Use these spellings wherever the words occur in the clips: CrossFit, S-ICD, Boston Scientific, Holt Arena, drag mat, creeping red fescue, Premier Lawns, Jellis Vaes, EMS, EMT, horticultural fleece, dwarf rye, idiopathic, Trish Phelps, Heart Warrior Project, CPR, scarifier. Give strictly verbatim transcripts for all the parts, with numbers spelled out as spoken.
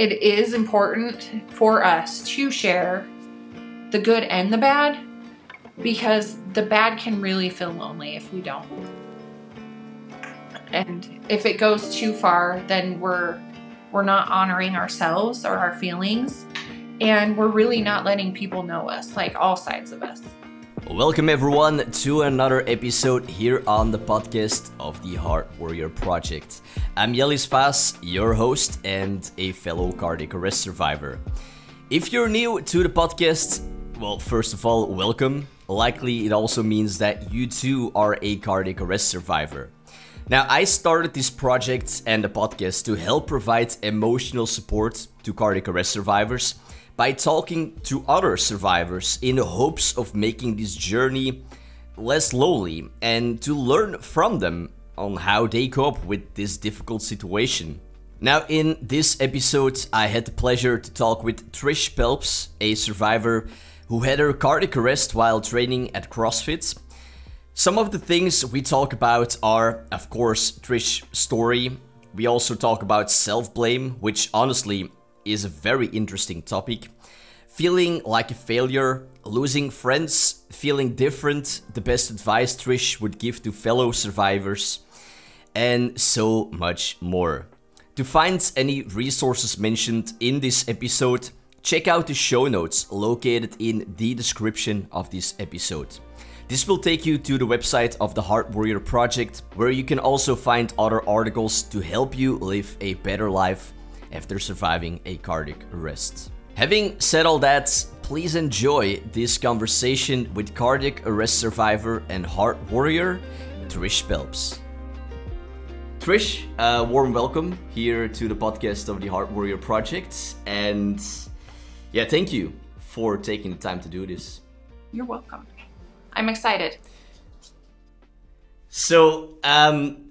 it is important for us to share the good and the bad, because the bad can really feel lonely if we don't. And if it goes too far, then we're we're not honoring ourselves or our feelings, and we're really not letting people know us, like all sides of us. Welcome everyone to another episode here on the podcast of the Heart Warrior Project. I'm Jellis Vaes, your host and a fellow cardiac arrest survivor. If you're new to the podcast, well, first of all, welcome. Likely it also means that you too are a cardiac arrest survivor. Now, I started this project and the podcast to help provide emotional support to cardiac arrest survivors by talking to other survivors in the hopes of making this journey less lonely and to learn from them on how they cope with this difficult situation. Now, in this episode, I had the pleasure to talk with Trish Phelps, a survivor who had her cardiac arrest while training at CrossFit. Some of the things we talk about are, of course, Trish's story. We also talk about self-blame, which honestly is a very interesting topic. Feeling like a failure, losing friends, feeling different, the best advice Trish would give to fellow survivors, and so much more. To find any resources mentioned in this episode, check out the show notes located in the description of this episode. This will take you to the website of the Heart Warrior Project, where you can also find other articles to help you live a better life after surviving a cardiac arrest. Having said all that, please enjoy this conversation with cardiac arrest survivor and heart warrior, Trish Phelps. Trish, a uh, warm welcome here to the podcast of the Heart Warrior Project. And yeah, thank you for taking the time to do this. You're welcome. I'm excited. So, um,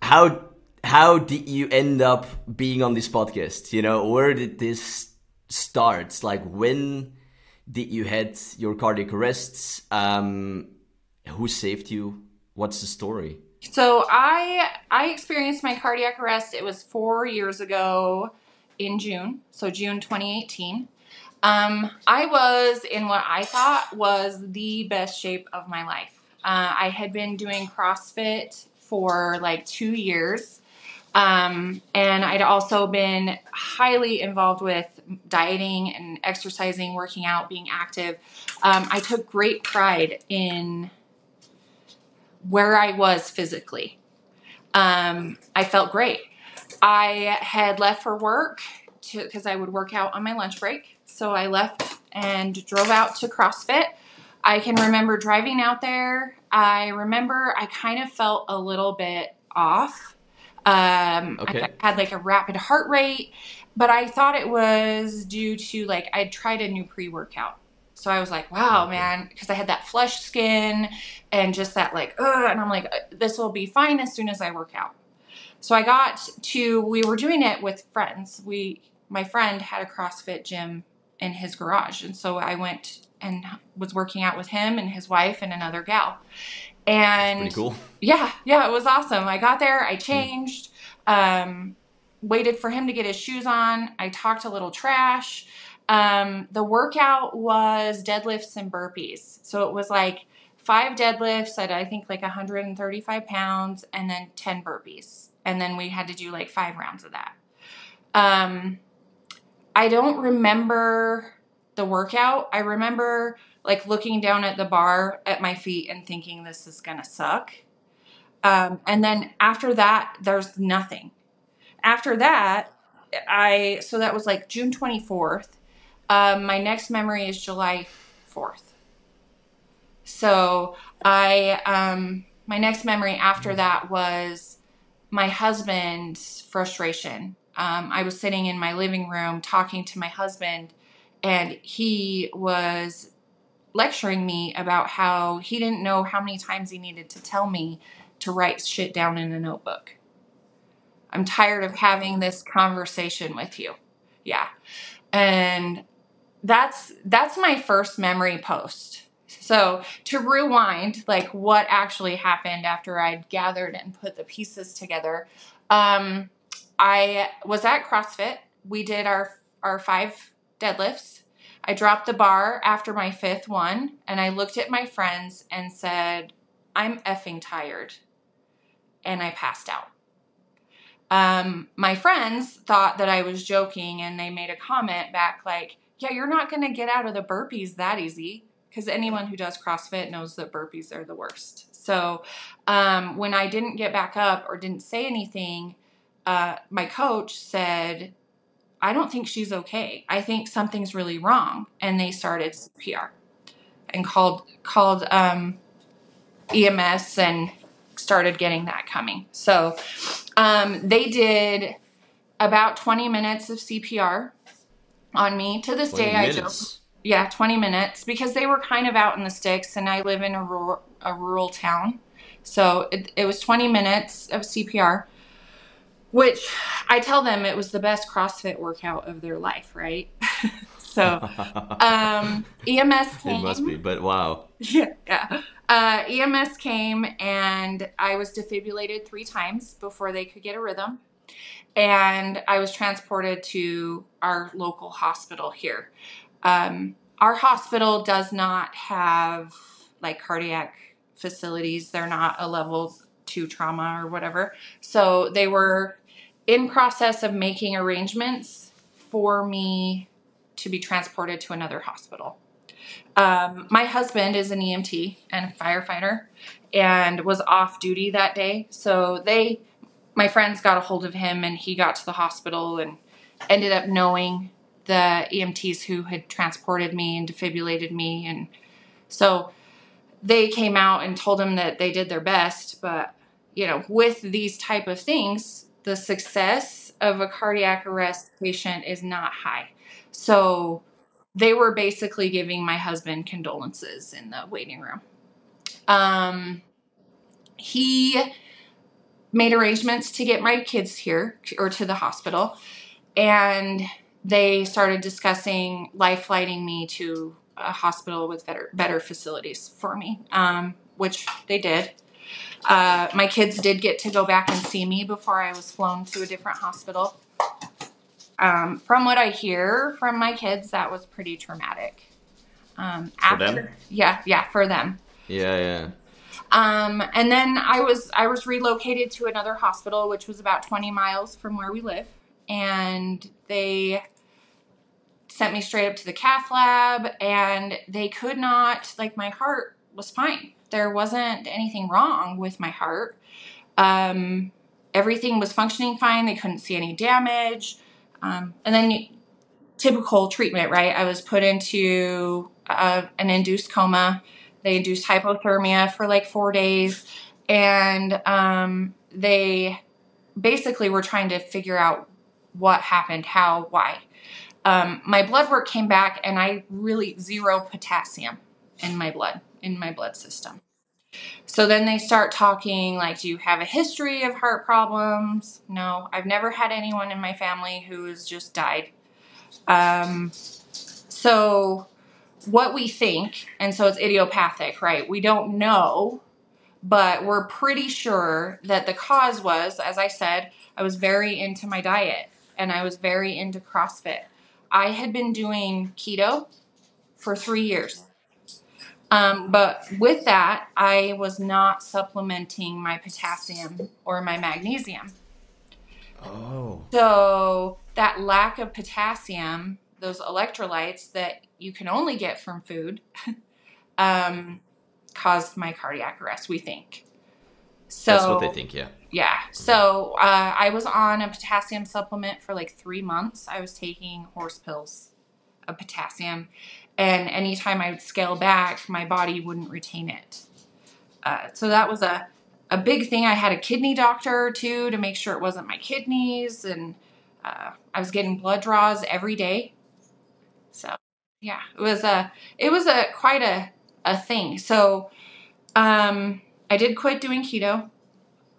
how how did you end up being on this podcast? You know, where did this start? Like, when did you had your cardiac arrests? Um, who saved you? What's the story? So I I experienced my cardiac arrest. It was four years ago in June, so June twenty eighteen. Um, I was in what I thought was the best shape of my life. Uh, I had been doing CrossFit for like two years. Um, and I'd also been highly involved with dieting and exercising, working out, being active. Um, I took great pride in where I was physically. Um, I felt great. I had left for work because I would work out on my lunch break. So I left and drove out to CrossFit. I can remember driving out there. I remember I kind of felt a little bit off. Um, okay. I had like a rapid heart rate, but I thought it was due to like, I tried a new pre-workout. So I was like, wow, okay, man, because I had that flushed skin and just that like, ugh, and I'm like, this will be fine as soon as I work out. So I got to, we were doing it with friends. We, my friend had a CrossFit gym in his garage. And so I went and was working out with him and his wife and another gal. And that's pretty cool. Yeah, yeah, it was awesome. I got there, I changed, mm. um, waited for him to get his shoes on. I talked a little trash. Um, the workout was deadlifts and burpees. So it was like five deadlifts at I think like one hundred thirty-five pounds and then ten burpees. And then we had to do like five rounds of that. Um, I don't remember the workout. I remember like looking down at the bar at my feet and thinking this is going to suck. Um, and then after that, there's nothing. After that, I, so that was like June twenty-fourth. Um, my next memory is July fourth. So I, um, my next memory after that was my husband's frustration. Um, I was sitting in my living room talking to my husband, and he was lecturing me about how he didn't know how many times he needed to tell me to write shit down in a notebook. I'm tired of having this conversation with you. Yeah. And that's, that's my first memory post. So to rewind, like what actually happened after I'd gathered and put the pieces together, um, I was at CrossFit. we did our, our five deadlifts. I dropped the bar after my fifth one, and I looked at my friends and said, I'm effing tired. And I passed out. Um, my friends thought that I was joking, and they made a comment back like, yeah, you're not going to get out of the burpees that easy, because anyone who does CrossFit knows that burpees are the worst. So um, when I didn't get back up or didn't say anything, uh, my coach said, I don't think she's okay. I think something's really wrong. And they started C P R and called, called um, E M S and started getting that coming. So um, they did about twenty minutes of C P R on me. To this day, minutes. I joke. Yeah, twenty minutes, because they were kind of out in the sticks, and I live in a rural, a rural town. So it, it was twenty minutes of C P R, which I tell them it was the best CrossFit workout of their life, right? So um, E M S came. It must be, but wow. Yeah. yeah. Uh, E M S came, and I was defibrillated three times before they could get a rhythm. And I was transported to our local hospital here. Um, our hospital does not have like cardiac facilities. They're not a level two trauma or whatever. So they were in process of making arrangements for me to be transported to another hospital. Um, my husband is an E M T and firefighter and was off duty that day. So they, my friends got a hold of him, and he got to the hospital and ended up knowing the E M Ts who had transported me and defibrillated me. And so they came out and told him that they did their best. But, you know, with these type of things, the success of a cardiac arrest patient is not high. So they were basically giving my husband condolences in the waiting room. Um, he made arrangements to get my kids here or to the hospital. And they started discussing life-flighting me to a hospital with better, better facilities for me, um, which they did. Uh, my kids did get to go back and see me before I was flown to a different hospital. Um, from what I hear from my kids, that was pretty traumatic. Um, after, for them? Yeah, yeah, for them. Yeah, yeah. Um, and then I was I was relocated to another hospital, which was about twenty miles from where we live. And they sent me straight up to the cath lab, and they could not, like, my heart was fine. There wasn't anything wrong with my heart. Um, everything was functioning fine. They couldn't see any damage. Um, and then typical treatment, right? I was put into uh, an induced coma. They induced hypothermia for like four days. And um, they basically were trying to figure out what happened, how, why. Um, my blood work came back, and I really zero potassium in my blood, in my blood system. So then they start talking like, do you have a history of heart problems? No, I've never had anyone in my family who has just died. Um, so what we think, and so it's idiopathic, right? We don't know, but we're pretty sure that the cause was, as I said, I was very into my diet, and I was very into CrossFit. I had been doing keto for three years. Um, but with that, I was not supplementing my potassium or my magnesium. Oh. So that lack of potassium, those electrolytes that you can only get from food, um, caused my cardiac arrest, we think. So, that's what they think, yeah. Yeah. So uh, I was on a potassium supplement for like three months. I was taking horse pills of potassium. And anytime I would scale back, my body wouldn't retain it. Uh, so that was a, a big thing. I had a kidney doctor, too, to make sure it wasn't my kidneys. And uh, I was getting blood draws every day. So, yeah, it was a, it was a quite a, a thing. So um, I did quit doing keto.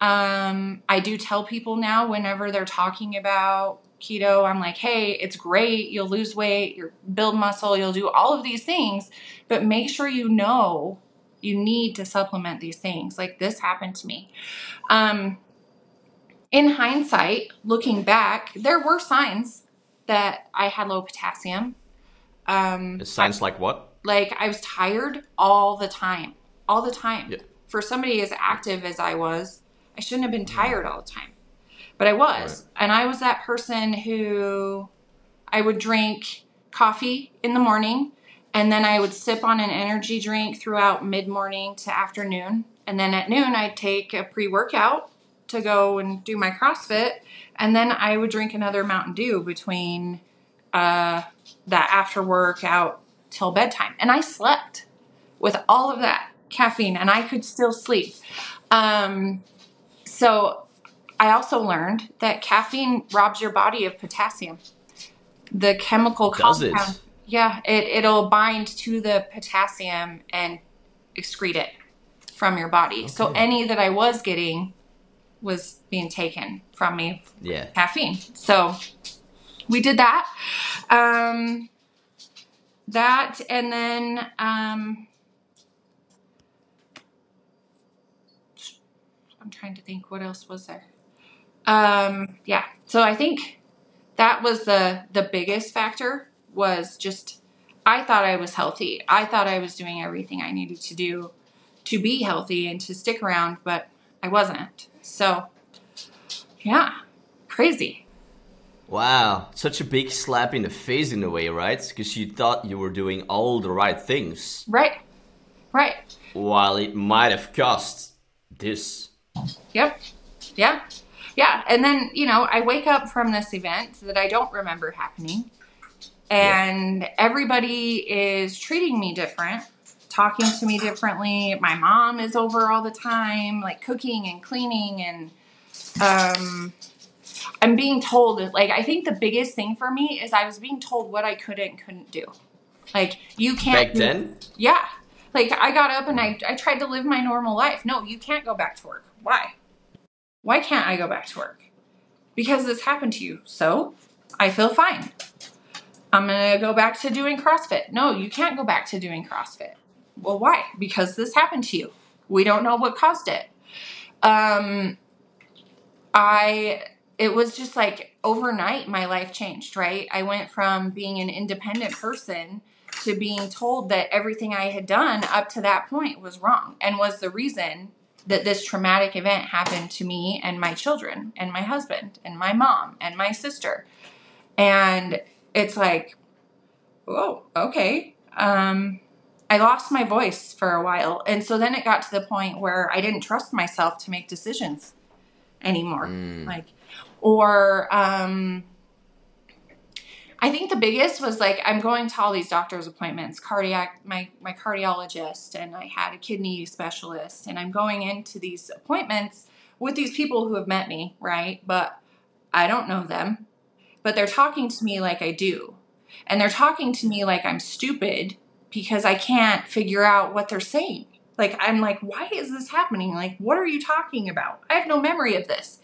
Um, I do tell people now whenever they're talking about keto, I'm like, hey, it's great. You'll lose weight, you'll build muscle, you'll do all of these things, but make sure you know you need to supplement these things. Like this happened to me. Um, in hindsight, looking back, there were signs that I had low potassium. Um, it sounds I, like what? Like I was tired all the time, all the time. Yeah. For somebody as active as I was, I shouldn't have been tired all the time, but I was. Right. And I was that person who I would drink coffee in the morning, and then I would sip on an energy drink throughout mid-morning to afternoon. And then at noon, I'd take a pre-workout to go and do my CrossFit. And then I would drink another Mountain Dew between uh, that after workout till bedtime. And I slept with all of that caffeine, and I could still sleep. Um, so I also learned that caffeine robs your body of potassium. The chemical compound. Does it? Yeah, it, it'll bind to the potassium and excrete it from your body. Okay. So any that I was getting was being taken from me. Yeah. Caffeine. So we did that. Um, that and then um, I'm trying to think what else was there. Um, yeah. So I think that was the, the biggest factor was just I thought I was healthy. I thought I was doing everything I needed to do to be healthy and to stick around, but I wasn't. So, yeah, crazy. Wow, such a big slap in the face in a way, right? Because you thought you were doing all the right things. Right, right. While it might have cost this. Yep, yeah, yeah. And then, you know, I wake up from this event that I don't remember happening, and yeah. everybody is treating me different. Talking to me differently. My mom is over all the time, like cooking and cleaning, and um, I'm being told, like, I think the biggest thing for me is I was being told what I could and couldn't do. Like, you can't. Back then? Yeah. Like, I got up and I, I tried to live my normal life. No, you can't go back to work. Why? Why can't I go back to work? Because this happened to you. So I feel fine. I'm going to go back to doing CrossFit. No, you can't go back to doing CrossFit. Well, why? Because this happened to you. We don't know what caused it. Um, I, it was just like overnight my life changed, right? I went from being an independent person to being told that everything I had done up to that point was wrong and was the reason that this traumatic event happened to me and my children and my husband and my mom and my sister. And it's like, oh, okay. Um, I lost my voice for a while. And so then it got to the point where I didn't trust myself to make decisions anymore. Mm. Like, or um, I think the biggest was like, I'm going to all these doctor's appointments, cardiac, my, my cardiologist, and I had a kidney specialist, and I'm going into these appointments with these people who have met me, right? But I don't know them, but they're talking to me like I do. And they're talking to me like I'm stupid because I can't figure out what they're saying. Like, I'm like, why is this happening? Like, what are you talking about? I have no memory of this.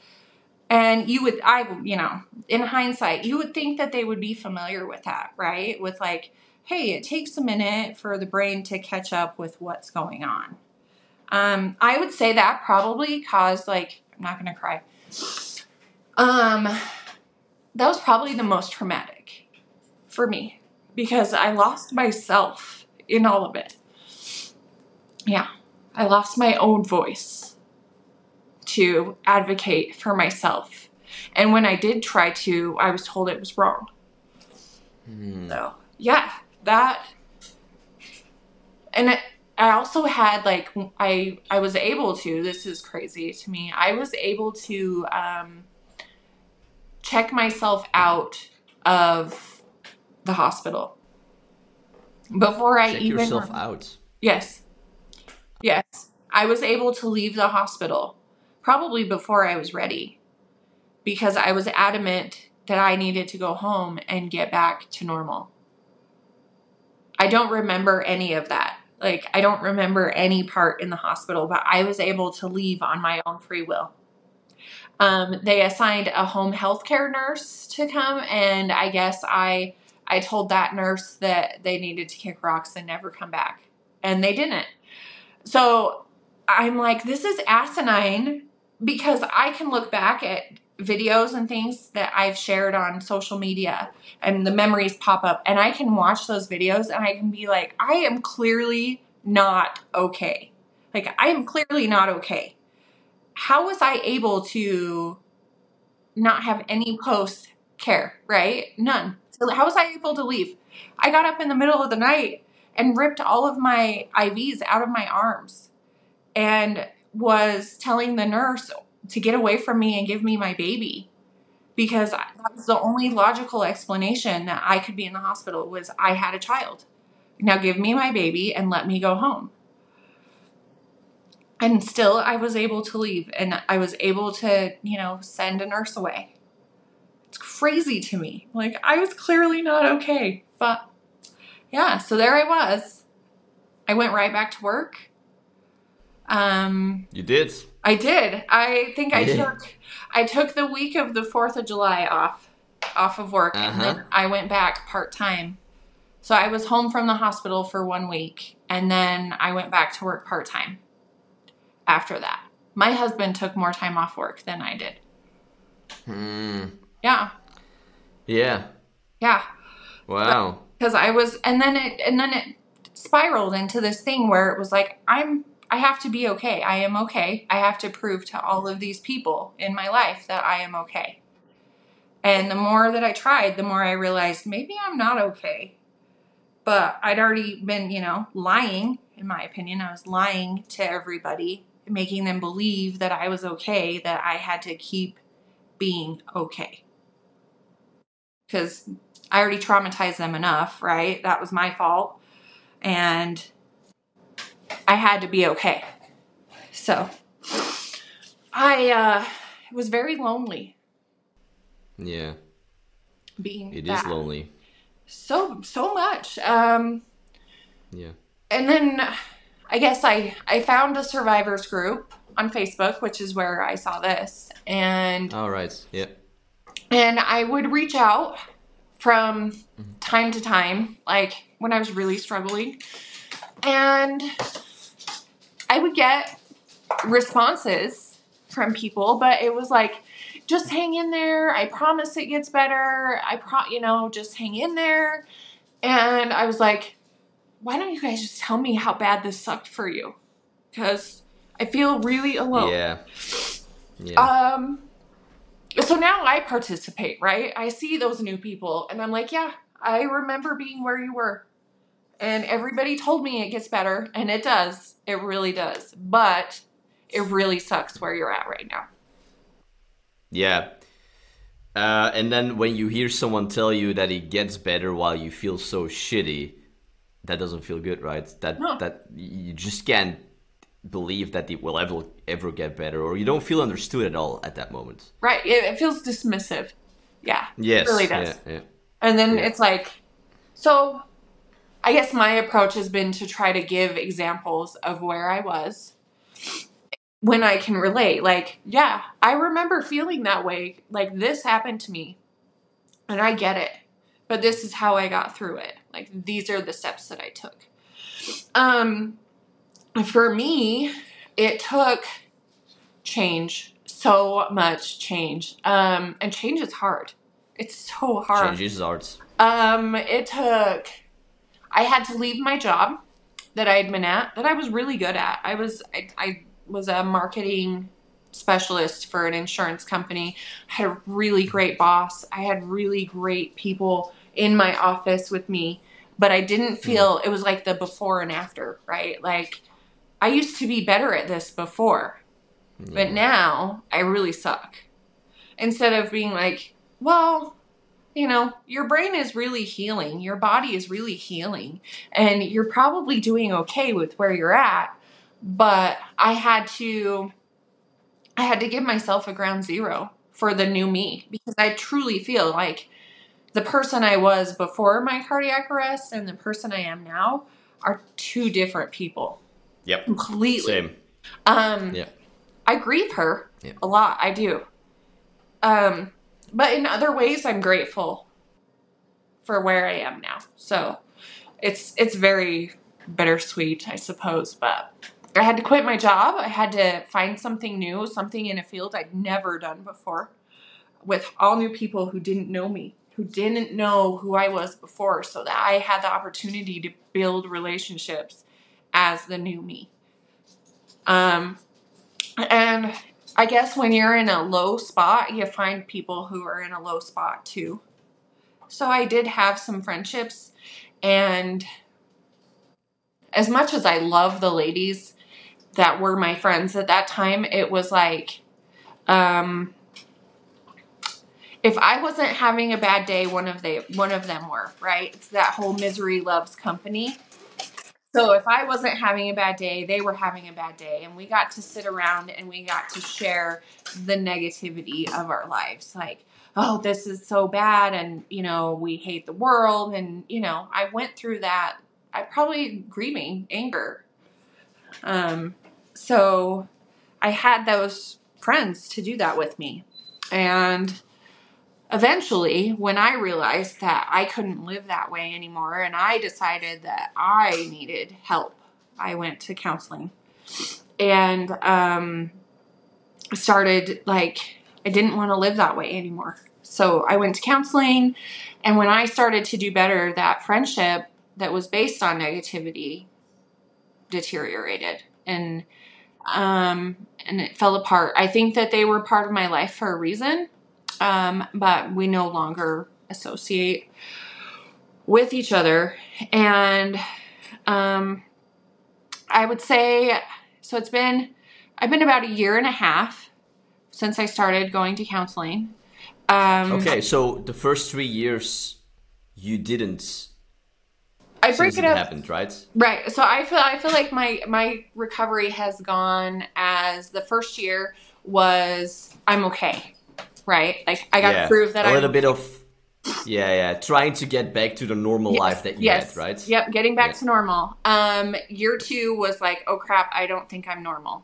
And you would, I, you know, in hindsight, you would think that they would be familiar with that, right? With like, hey, it takes a minute for the brain to catch up with what's going on. Um, I would say that probably caused like, I'm not going to cry. Um, that was probably the most traumatic for me. Because I lost myself in all of it. Yeah, I lost my own voice to advocate for myself. And when I did try to, I was told it was wrong. Mm. So, yeah, that. And I, I also had, like, I, I was able to, this is crazy to me, I was able to um, check myself out of the hospital before I Check even yourself out. Yes. Yes. I was able to leave the hospital probably before I was ready because I was adamant that I needed to go home and get back to normal. I don't remember any of that. Like, I don't remember any part in the hospital, but I was able to leave on my own free will. Um, they assigned a home healthcare nurse to come, and I guess I I told that nurse that they needed to kick rocks and never come back. And they didn't. So I'm like, this is asinine because I can look back at videos and things that I've shared on social media, and the memories pop up, and I can watch those videos and I can be like, I am clearly not okay. Like, I am clearly not okay. How was I able to not have any post care, right? None. So how was I able to leave? I got up in the middle of the night and ripped all of my I Vs out of my arms and was telling the nurse to get away from me and give me my baby, because that was the only logical explanation that I could be in the hospital, was I had a child. Now give me my baby and let me go home. And still I was able to leave, and I was able to, you know, send a nurse away. It's crazy to me. Like, I was clearly not okay, but yeah, so there I was. I went right back to work. Um, you did. I did. I think I yeah. took I took the week of the fourth of July off off of work, uh-huh. and then I went back part-time. So I was home from the hospital for one week, and then I went back to work part-time after that. My husband took more time off work than I did. Hmm. Yeah. Yeah. Yeah. Wow. Because I was, and then it and then it spiraled into this thing where it was like, I'm I have to be okay. I am okay. I have to prove to all of these people in my life that I am okay. And the more that I tried, the more I realized maybe I'm not okay. But I'd already been, you know, lying, in my opinion. I was lying to everybody, making them believe that I was okay, that I had to keep being okay. Because I already traumatized them enough, right? That was my fault. And I had to be okay. So I uh, was very lonely. Yeah. Being It bad. is lonely. So, so much. Um, yeah. And then I guess I, I found a survivors group on Facebook, which is where I saw this. And all right. Yeah. And I would reach out from mm-hmm. time to time, like when I was really struggling. And I would get responses from people, but it was like, just hang in there. I promise it gets better. I pro, you know, just hang in there. And I was like, why don't you guys just tell me how bad this sucked for you? Because I feel really alone. Yeah. Yeah. Um. So now I participate, right? I see those new people, and I'm like, yeah, I remember being where you were. And everybody told me it gets better, and it does. It really does. But it really sucks where you're at right now. Yeah. Uh, and then when you hear someone tell you that it gets better while you feel so shitty, that doesn't feel good, right? That no. that you just can't believe that it will ever, ever get better, or you don't feel understood at all at that moment. Right. It, it feels dismissive. Yeah. Yes. It really does. Yeah, yeah. And then yeah. it's like, so... I guess my approach has been to try to give examples of where I was when I can relate. Like, yeah, I remember feeling that way. Like, this happened to me, and I get it. But this is how I got through it. Like, these are the steps that I took. Um, for me, it took change, so much change. Um, and change is hard. It's so hard. Change is hard. Um, it took... I had to leave my job that I had been at, that I was really good at. I was I, I was a marketing specialist for an insurance company. I had a really great boss. I had really great people in my office with me, but I didn't feel, it was like the before and after, right? Like, I used to be better at this before, yeah. but now I really suck. Instead of being like, well... you know, your brain is really healing. Your body is really healing. And you're probably doing okay with where you're at. But I had to, I had to give myself a ground zero for the new me. Because I truly feel like the person I was before my cardiac arrest and the person I am now are two different people. Yep. Completely. Same. Um, yeah. I grieve her yeah. a lot. I do. Um... But in other ways, I'm grateful for where I am now. So it's it's very bittersweet, I suppose. But I had to quit my job. I had to find something new, something in a field I'd never done before. with all new people who didn't know me, who didn't know who I was before, so that I had the opportunity to build relationships as the new me. Um, and I guess when you're in a low spot, you find people who are in a low spot too. So I did have some friendships, and as much as I love the ladies that were my friends at that time, it was like, um, if I wasn't having a bad day, one of they, one of them were, right? It's that whole misery loves company. So if I wasn't having a bad day, they were having a bad day, and we got to sit around and we got to share the negativity of our lives. Like, oh, this is so bad, and, you know, we hate the world, and, you know, I went through that. I probably grieving, anger. Um, so I had those friends to do that with me. And eventually, when I realized that I couldn't live that way anymore, and I decided that I needed help, I went to counseling and um, started, like, I didn't want to live that way anymore. So I went to counseling, and when I started to do better, that friendship that was based on negativity deteriorated, and um, and it fell apart. I think that they were part of my life for a reason, um, but we no longer associate with each other. And um, I would say, so it's been, I've been about a year and a half since I started going to counseling. Um, okay, so the first three years you didn't. I break it up. Happened, right? Right. So I feel I feel like my my recovery has gone as the first year was I'm okay, right? Like I got yeah. to prove that I a I'm little bit of yeah yeah trying to get back to the normal yes. life that you yes. had, right? Yep, getting back yes. to normal. Um, year two was like, oh crap, I don't think I'm normal.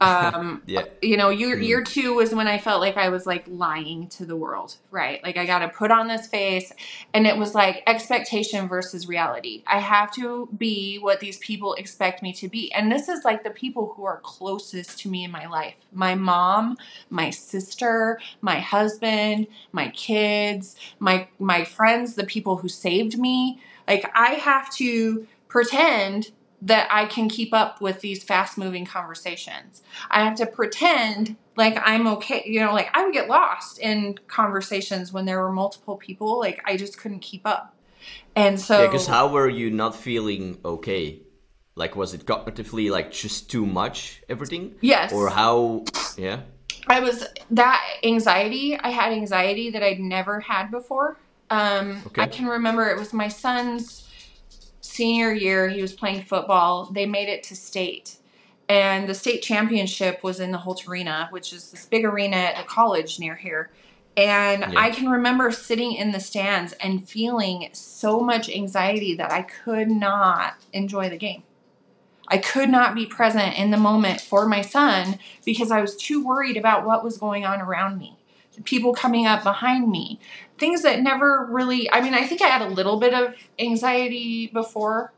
Um, yeah. You know, year, mm. year two was when I felt like I was like lying to the world, right? Like I got to put on this face, and it was like expectation versus reality. I have to be what these people expect me to be. And this is like the people who are closest to me in my life. My mom, my sister, my husband, my kids, my, my friends, the people who saved me. Like I have to pretend that I can keep up with these fast moving conversations. I have to pretend like I'm okay. You know, like I would get lost in conversations when there were multiple people. Like I just couldn't keep up. And so. Yeah, because how were you not feeling okay? Like, was it cognitively like just too much everything? Yes. Or how, yeah. I was, that anxiety, I had anxiety that I'd never had before. Um, okay. I can remember it was my son's senior year, he was playing football. They made it to state, and the state championship was in the Holt Arena, which is this big arena at the college near here. And yeah. I can remember sitting in the stands and feeling so much anxiety that I could not enjoy the game. I could not be present in the moment for my son because I was too worried about what was going on around me. People coming up behind me, things that never really, I mean, I think I had a little bit of anxiety before,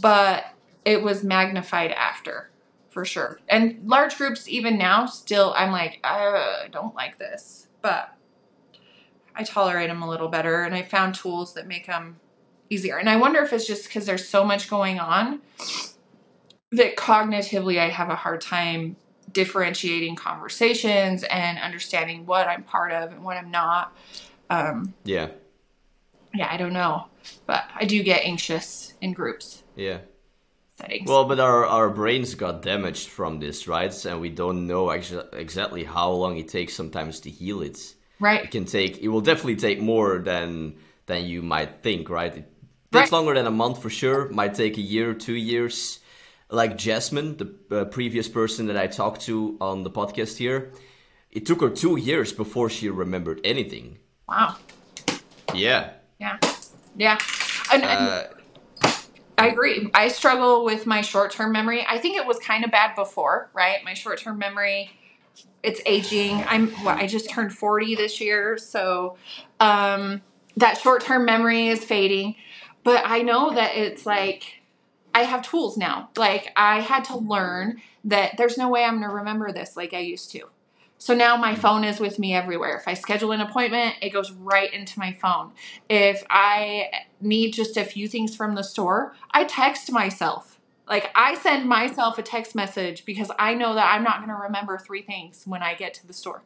but it was magnified after for sure. And large groups, even now, still, I'm like, I don't like this, but I tolerate them a little better. And I found tools that make them easier. And I wonder if it's just because there's so much going on that cognitively I have a hard time differentiating conversations and understanding what I'm part of and what I'm not. Um, yeah. Yeah, I don't know. But I do get anxious in groups. Yeah. Settings. Well, but our, our brains got damaged from this, right? And we don't know actually exactly how long it takes sometimes to heal it. Right. It can take, it will definitely take more than, than you might think, right? It takes right. longer than a month for sure. Might take a year, two years. Like Jasmine, the uh, previous person that I talked to on the podcast here, it took her two years before she remembered anything. Wow. Yeah. Yeah. Yeah. And, uh, and I agree. I struggle with my short-term memory. I think it was kind of bad before, right? My short-term memory, it's aging. I'm, well, I just turned forty this year, so um, that short-term memory is fading. But I know that it's like, I have tools now. Like I had to learn that there's no way I'm going to remember this like I used to. So now my phone is with me everywhere. If I schedule an appointment, it goes right into my phone. If I need just a few things from the store, I text myself. Like, I send myself a text message because I know that I'm not going to remember three things when I get to the store.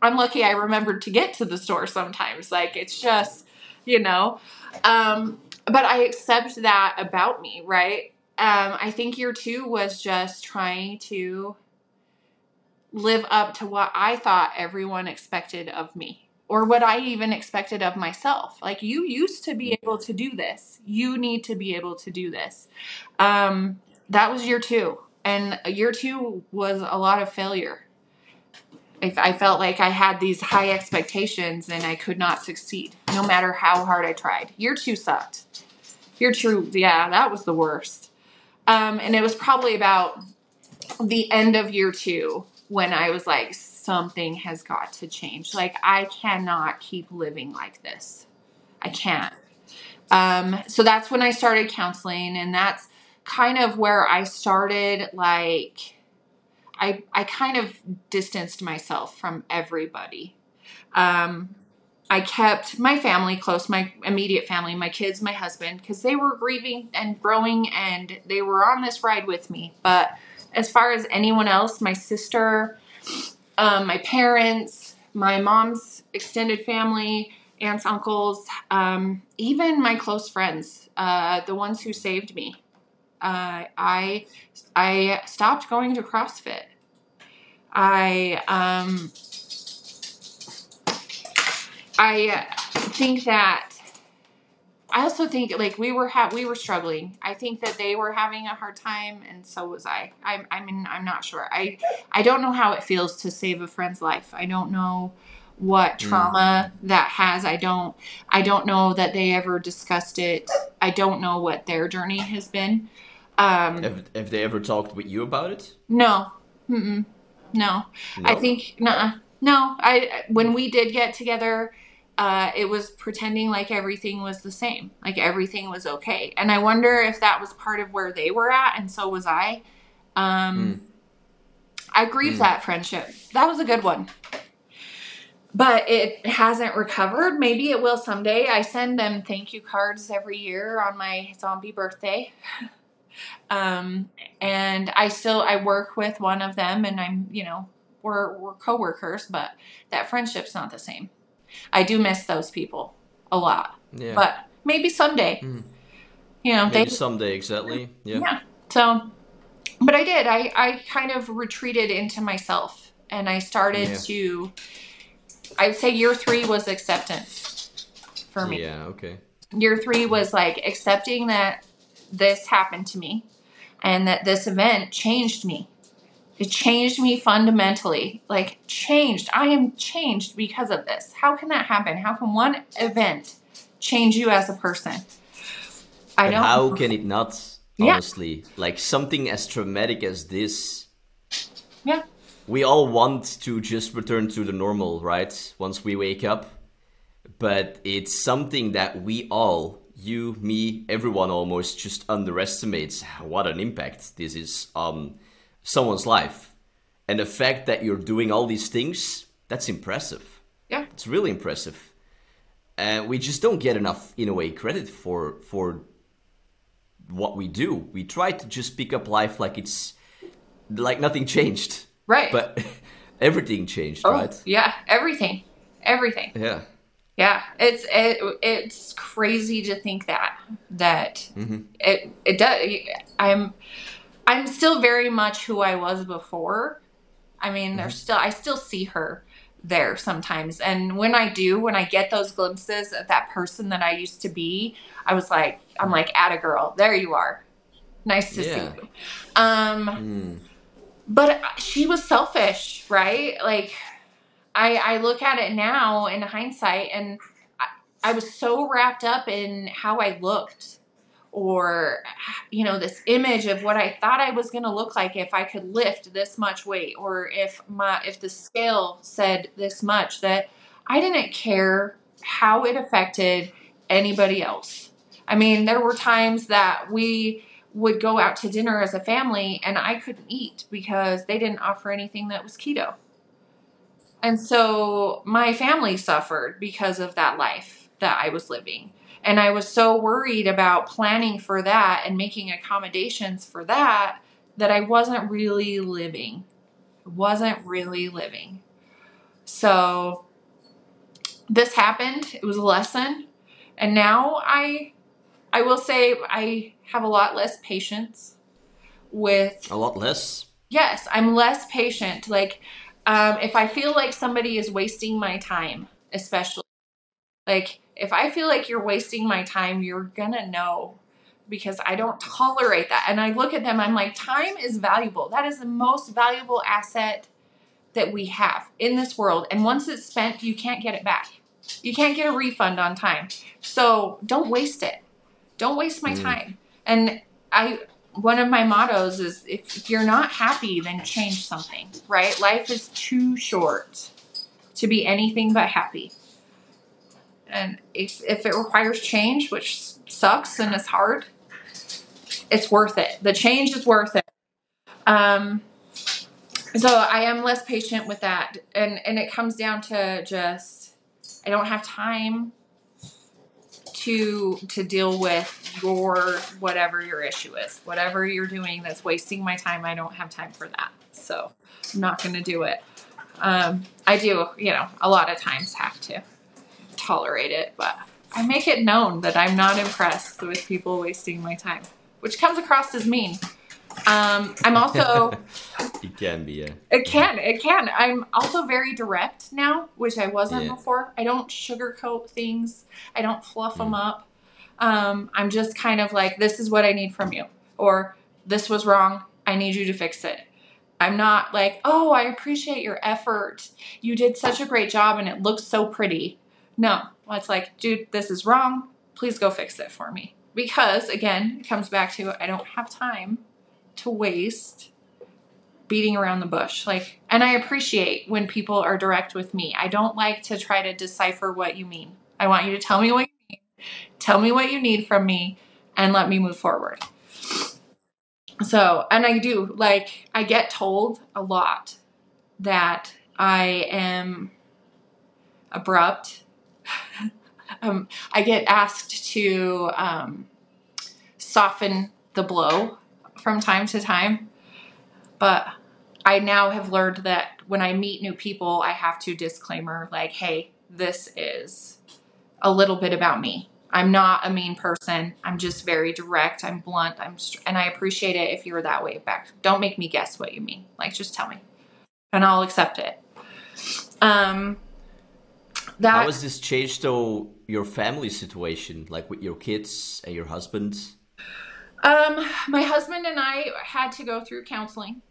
I'm lucky I remembered to get to the store sometimes. Like, it's just, you know, um, but I accept that about me, right? Um, I think year two was just trying to live up to what I thought everyone expected of me, or what I even expected of myself. Like, you used to be able to do this. You need to be able to do this. Um, that was year two. And year two was a lot of failure. If I felt like I had these high expectations and I could not succeed, no matter how hard I tried. Year two sucked. Year two, yeah, that was the worst. Um, and it was probably about the end of year two when I was like, something has got to change. Like, I cannot keep living like this. I can't. Um, so that's when I started counseling, and that's kind of where I started, like, I, I kind of distanced myself from everybody. Um, I kept my family close, my immediate family, my kids, my husband, because they were grieving and growing and they were on this ride with me. But as far as anyone else, my sister, um, my parents, my mom's extended family, aunts, uncles, um, even my close friends, uh, the ones who saved me. Uh, I, I stopped going to CrossFit. I, um, I think that, I also think like we were, ha we were struggling. I think that they were having a hard time, and so was I. I, I mean, I'm not sure. I, I don't know how it feels to save a friend's life. I don't know what trauma mm. that has. I don't, I don't know that they ever discussed it. I don't know what their journey has been. Um, have, have they ever talked with you about it? No, mm-mm. no. no, I think, nuh-uh. no, I, when we did get together, uh, it was pretending like everything was the same, like everything was okay. And I wonder if that was part of where they were at. And so was I, um, mm. I grieved mm. that friendship. That was a good one. But it hasn't recovered. Maybe it will someday. I send them thank you cards every year on my zombie birthday. um, and I still, I work with one of them, and I'm, you know, we're, we're coworkers, but that friendship's not the same. I do miss those people a lot, yeah. But maybe someday, mm. you know, maybe they, someday. Exactly. Yeah. yeah. So, but I did, I, I kind of retreated into myself, and I started yeah. to, I'd say year three was acceptance for me. Yeah, okay. Year three was like accepting that this happened to me and that this event changed me. It changed me fundamentally, like changed. I am changed because of this. How can that happen? How can one event change you as a person? I don't know. How can it not, honestly? Yeah. Like something as traumatic as this. Yeah. We all want to just return to the normal, right? Once we wake up. But it's something that we all, you, me, everyone almost, just underestimates what an impact this is on someone's life. And the fact that you're doing all these things, that's impressive. Yeah. It's really impressive. And we just don't get enough, in a way, credit for, for what we do. We try to just pick up life like it's, like nothing changed. Right. But everything changed, oh, right? Yeah, everything. Everything. Yeah. Yeah, it's it, it's crazy to think that that mm-hmm. it it does. I'm I'm still very much who I was before. I mean, mm-hmm. there's still I still see her there sometimes. And when I do, when I get those glimpses of that person that I used to be, I was like I'm like, atta girl, there you are. Nice to yeah. see you. Um mm. But she was selfish, right? Like, I, I look at it now in hindsight, and I, I was so wrapped up in how I looked, or, you know, this image of what I thought I was going to look like if I could lift this much weight, or if my if the scale said this much, that I didn't care how it affected anybody else. I mean, there were times that we would go out to dinner as a family, and I couldn't eat because they didn't offer anything that was keto. And so my family suffered because of that life that I was living. And I was so worried about planning for that and making accommodations for that, that I wasn't really living. Wasn't really living. So this happened. It was a lesson. And now I, I will say I have a lot less patience with... A lot less? Yes. I'm less patient. Like, um, if I feel like somebody is wasting my time, especially. Like, if I feel like you're wasting my time, you're gonna know, because I don't tolerate that. And I look at them, I'm like, time is valuable. That is the most valuable asset that we have in this world. And once it's spent, you can't get it back. You can't get a refund on time. So don't waste it. Don't waste my mm. time. And I, one of my mottos is, if you're not happy, then change something, right? Life is too short to be anything but happy. And if, if it requires change, which sucks and it's hard, it's worth it. The change is worth it. Um, so I am less patient with that. And, and it comes down to just, I don't have time to, to deal with your, whatever your issue is, whatever you're doing that's wasting my time. I don't have time for that. So I'm not going to do it. Um, I do, you know, a lot of times have to tolerate it, but I make it known that I'm not impressed with people wasting my time, which comes across as mean. Um, I'm also... It can be, yeah. It can, it can. I'm also very direct now, which I wasn't yeah. before. I don't sugarcoat things. I don't fluff mm. them up. Um, I'm just kind of like, this is what I need from you. Or, this was wrong. I need you to fix it. I'm not like, oh, I appreciate your effort. You did such a great job and it looks so pretty. No, well, it's like, dude, this is wrong. Please go fix it for me. Because, again, it comes back to, I don't have time to waste beating around the bush. Like, and I appreciate when people are direct with me. I don't like to try to decipher what you mean. I want you to tell me what you mean, tell me what you need from me, and let me move forward. So, and I do, like, I get told a lot that I am abrupt. Um, I get asked to um, soften the blow from time to time, but I now have learned that when I meet new people, I have to disclaimer, like, hey, this is a little bit about me. I'm not a mean person. I'm just very direct. I'm blunt. I'm str- and I appreciate it if you're that way back. Don't make me guess what you mean. Like, just tell me and I'll accept it. Um, That, How has this changed, though, your family situation, like with your kids and your husband? Um, my husband and I had to go through counseling,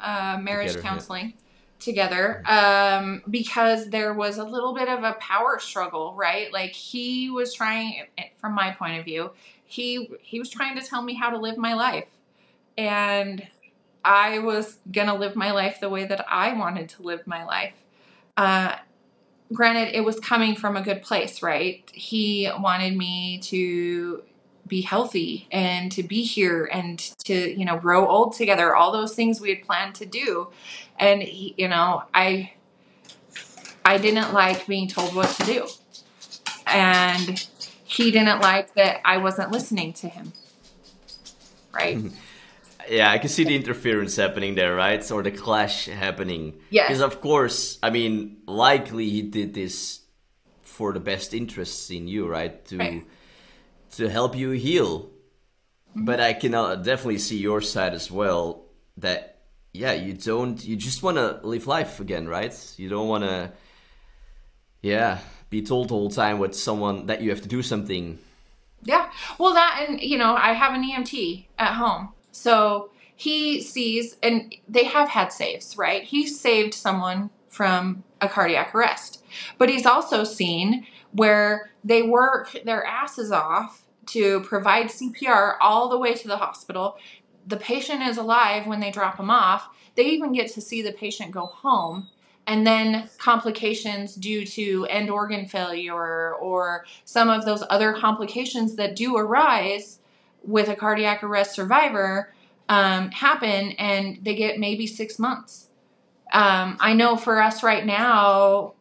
uh, marriage together, counseling yeah. together, um, because there was a little bit of a power struggle, right? Like, he was trying, from my point of view, he he was trying to tell me how to live my life. And I was going to live my life the way that I wanted to live my life. Uh Granted, it was coming from a good place, right? He wanted me to be healthy and to be here and to, you know, grow old together, all those things we had planned to do. And, he, you know, I I didn't like being told what to do. And he didn't like that I wasn't listening to him, right? Yeah, I can see the interference happening there, right? Or the clash happening. Yes. Because, of course, I mean, likely he did this for the best interests in you, right? To right. to help you heal. Mm-hmm. But I can definitely see your side as well, that, yeah, you don't, you just want to live life again, right? You don't want to, yeah, be told the whole time with someone that you have to do something. Yeah. Well, that, and, you know, I have an E M T at home. So he sees, and they have had saves, right? He saved someone from a cardiac arrest, but he's also seen where they work their asses off to provide C P R all the way to the hospital. The patient is alive when they drop him off. They even get to see the patient go home, and then complications due to end organ failure or some of those other complications that do arise with a cardiac arrest survivor um, happen, and they get maybe six months um, I know for us right now,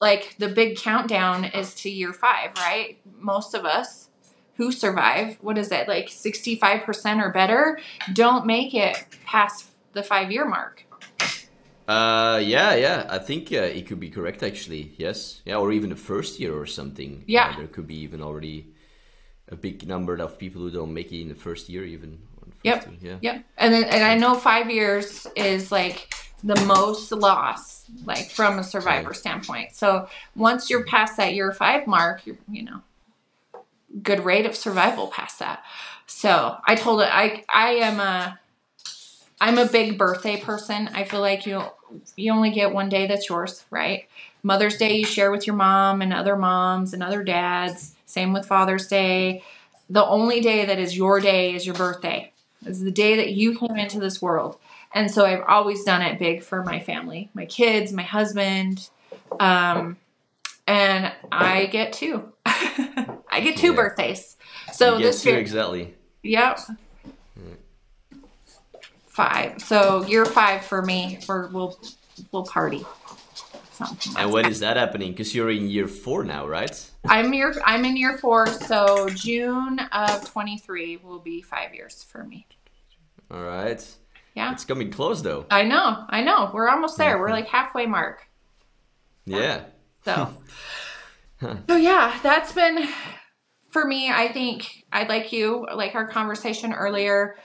like the big countdown is to year five, right? Most of us who survive, what is it, like sixty-five percent or better, don't make it past the five-year mark. Uh, yeah, yeah. I think uh, it could be correct, actually. Yes. Yeah, or even the first year or something. Yeah. Uh, there could be even already a big number of people who don't make it in the first year even. Yep. Year. Yeah. Yep. And then, and I know five years is like the most loss, like from a survivor right. standpoint. So once you're past that year five mark, you're, you know, good rate of survival past that. So I told it, I, I am a, I'm a big birthday person. I feel like you you only get one day that's yours, right? Mother's Day you share with your mom and other moms and other dads. Same with Father's Day. The only day that is your day is your birthday. It's the day that you came into this world. And so I've always done it big for my family, my kids, my husband. Um, and I get two. I get two yeah. birthdays. So you get this year. Exactly. Yep. Yeah. Five. So year five for me, for we'll we'll party. Something and when that. Is that happening? Because you're in year four now, right? I'm year I'm in year four, so June of twenty-three will be five years for me. All right. Yeah. It's coming close though. I know, I know. We're almost there. We're like halfway mark. Yeah. So so yeah, that's been for me. I think I'd like you like our conversation earlier.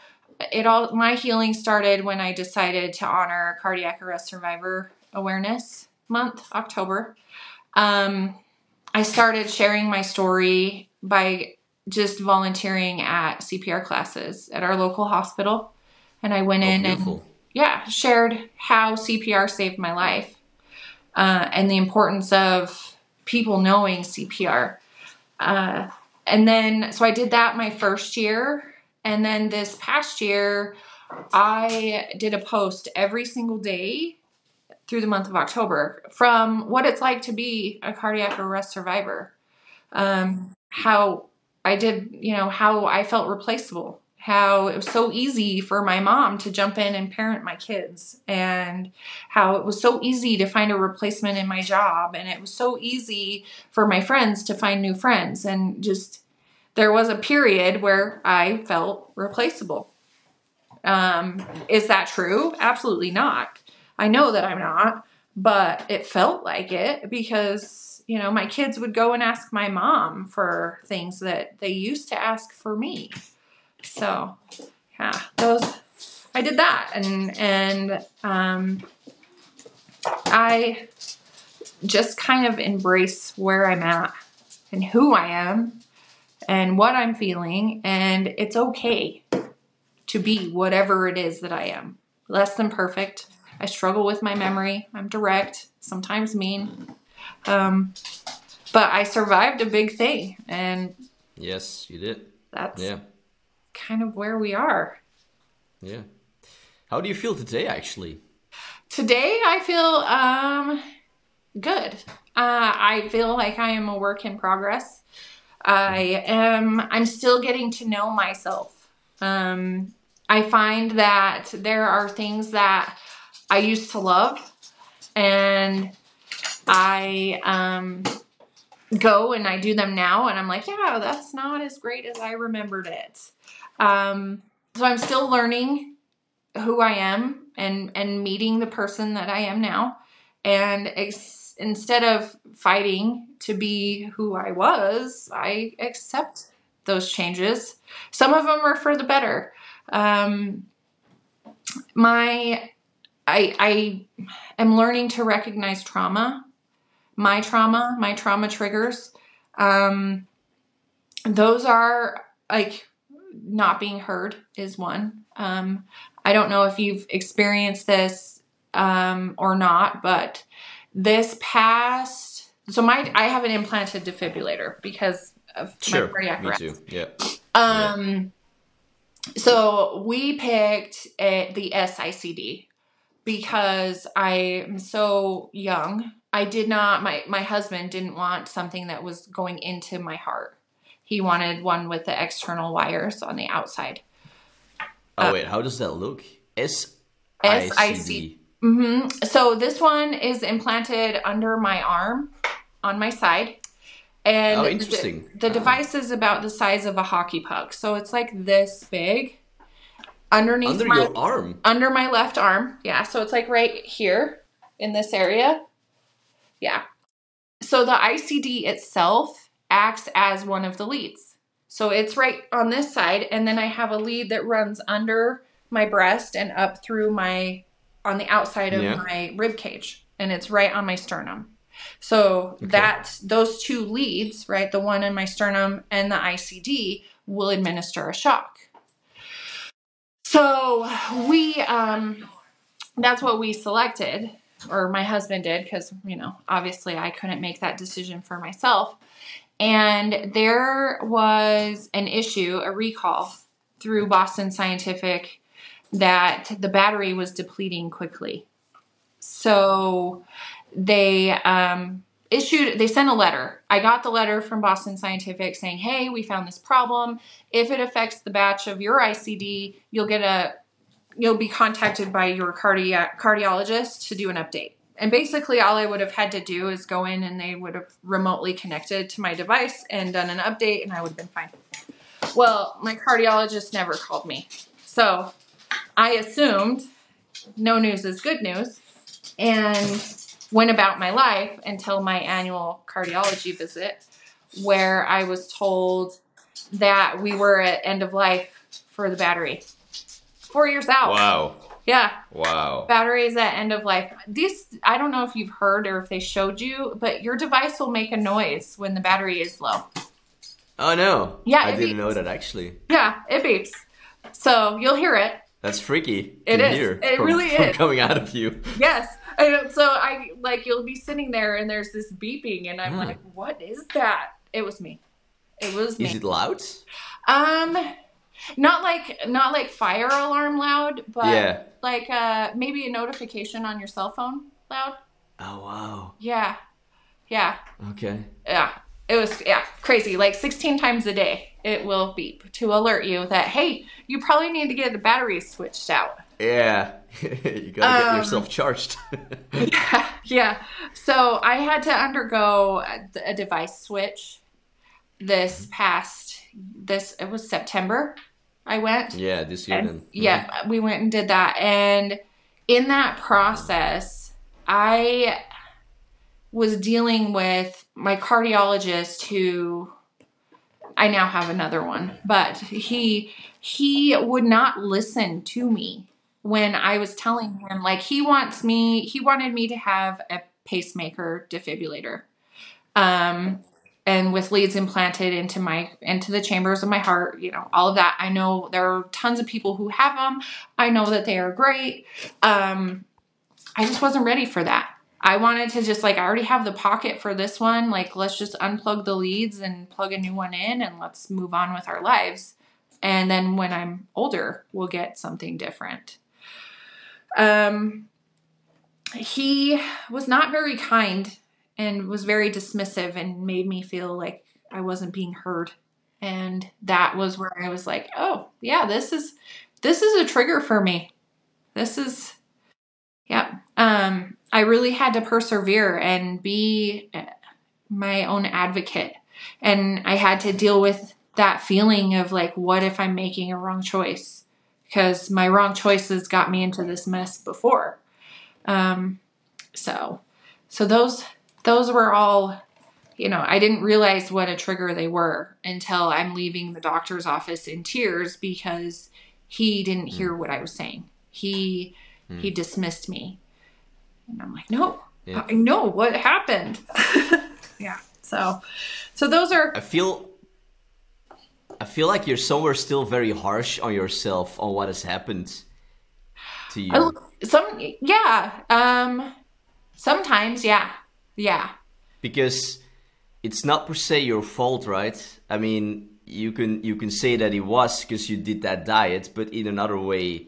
It all, my healing started when I decided to honor Cardiac Arrest Survivor Awareness Month, October. Um, I started sharing my story by just volunteering at C P R classes at our local hospital. And I went oh, in beautiful. and yeah, shared how C P R saved my life uh, and the importance of people knowing C P R. Uh, and then, so I did that my first year. And then this past year, I did a post every single day through the month of October from what it's like to be a cardiac arrest survivor. Um, how I did, you know, how I felt replaceable, how it was so easy for my mom to jump in and parent my kids, and how it was so easy to find a replacement in my job. And it was so easy for my friends to find new friends, and just there was a period where I felt replaceable. Um, is that true? Absolutely not. I know that I'm not, but it felt like it because, you know, my kids would go and ask my mom for things that they used to ask for me. So yeah, those, I did that. And, and, um, I just kind of embrace where I'm at and who I am and what I'm feeling, and it's okay to be whatever it is that I am. Less than perfect. I struggle with my memory. I'm direct, sometimes mean. Um, but I survived a big thing, and yes, you did. That's yeah. kind of where we are. Yeah. How do you feel today, actually? Today, I feel um, good. Uh, I feel like I am a work in progress. I am, I'm still getting to know myself. Um, I find that there are things that I used to love, and I um, go and I do them now, and I'm like, yeah, that's not as great as I remembered it. Um, so I'm still learning who I am and, and meeting the person that I am now. And ex- instead of fighting to be who I was, I accept those changes. Some of them are for the better. Um, my, I, I am learning to recognize trauma, my trauma, my trauma triggers. Um, those are like not being heard is one. Um, I don't know if you've experienced this um, or not, but this past, so my, I have an implanted defibrillator because of sure, my cardiac arrest. Sure, me too, yeah. Um, yeah. So we picked a, the S I C D because I am so young. I did not, my, my husband didn't want something that was going into my heart. He wanted one with the external wires on the outside. Oh, uh, wait, how does that look? S I C D. Mm-hmm. So this one is implanted under my arm on my side. And oh, interesting. The, the oh. device is about the size of a hockey puck. So it's like this big. Underneath under my, your arm? Under my left arm. Yeah, so it's like right here in this area. Yeah. So the I C D itself acts as one of the leads. So it's right on this side. And then I have a lead that runs under my breast and up through my, on the outside of yeah. my rib cage. And it's right on my sternum. So okay. that those two leads, right, the one in my sternum and the I C D, will administer a shock. So we, um, that's what we selected, or my husband did, because, you know, obviously I couldn't make that decision for myself. And there was an issue, a recall through Boston Scientific, that the battery was depleting quickly. So they um, issued, they sent a letter. I got the letter from Boston Scientific saying, hey, we found this problem. If it affects the batch of your I C D, you'll get a, you'll be contacted by your cardi- cardiologist to do an update. And basically all I would have had to do is go in and they would have remotely connected to my device and done an update and I would have been fine. Well, my cardiologist never called me. So I assumed no news is good news and went about my life until my annual cardiology visit, where I was told that we were at end of life for the battery. Four years out. Wow. Yeah. Wow. Batteries at end of life. These, I don't know if you've heard or if they showed you, but your device will make a noise when the battery is low. Oh, no. Yeah, I didn't beeps. know that, actually. Yeah, it beeps. So you'll hear it. That's freaky. It is. Hear it from, really from is. Coming out of you. Yes. And so I like you'll be sitting there and there's this beeping and I'm mm. like, what is that? It was me. It was me. Is it loud? Um, not like not like fire alarm loud, but yeah. like uh maybe a notification on your cell phone loud. Oh wow. Yeah. Yeah. Okay. Yeah. It was yeah crazy. Like sixteen times a day, it will beep to alert you that, hey, you probably need to get the batteries switched out. Yeah, you gotta get um, yourself charged. yeah, yeah. So I had to undergo a, a device switch. This past this it was September. I went. Yeah, this year. And, then. Yeah, yeah, we went and did that, and in that process, I. was dealing with my cardiologist, who I now have another one, but he he would not listen to me when I was telling him, like, he wants me he wanted me to have a pacemaker defibrillator um and with leads implanted into my into the chambers of my heart, you know, all of that. I know there are tons of people who have them. I know that they are great. um I just wasn't ready for that. I wanted to just, like, I already have the pocket for this one. Like, let's just unplug the leads and plug a new one in and let's move on with our lives. And then when I'm older, we'll get something different. Um, he was not very kind and was very dismissive and made me feel like I wasn't being heard. And that was where I was like, oh, yeah, this is, this is a trigger for me. This is, yeah. Um, I really had to persevere and be my own advocate. And I had to deal with that feeling of, like, what if I'm making a wrong choice? Because my wrong choices got me into this mess before. Um, so, so those, those were all, you know, I didn't realize what a trigger they were until I'm leaving the doctor's office in tears because he didn't hear what I was saying. He, mm. he dismissed me. And I'm like, no, yeah. I know what happened. yeah. So, so those are, I feel, I feel like you're somewhere still very harsh on yourself on what has happened to you. I, some, yeah. Um, sometimes. Yeah. Yeah. Because it's not per se your fault, right? I mean, you can, you can say that it was because you did that diet, but in another way,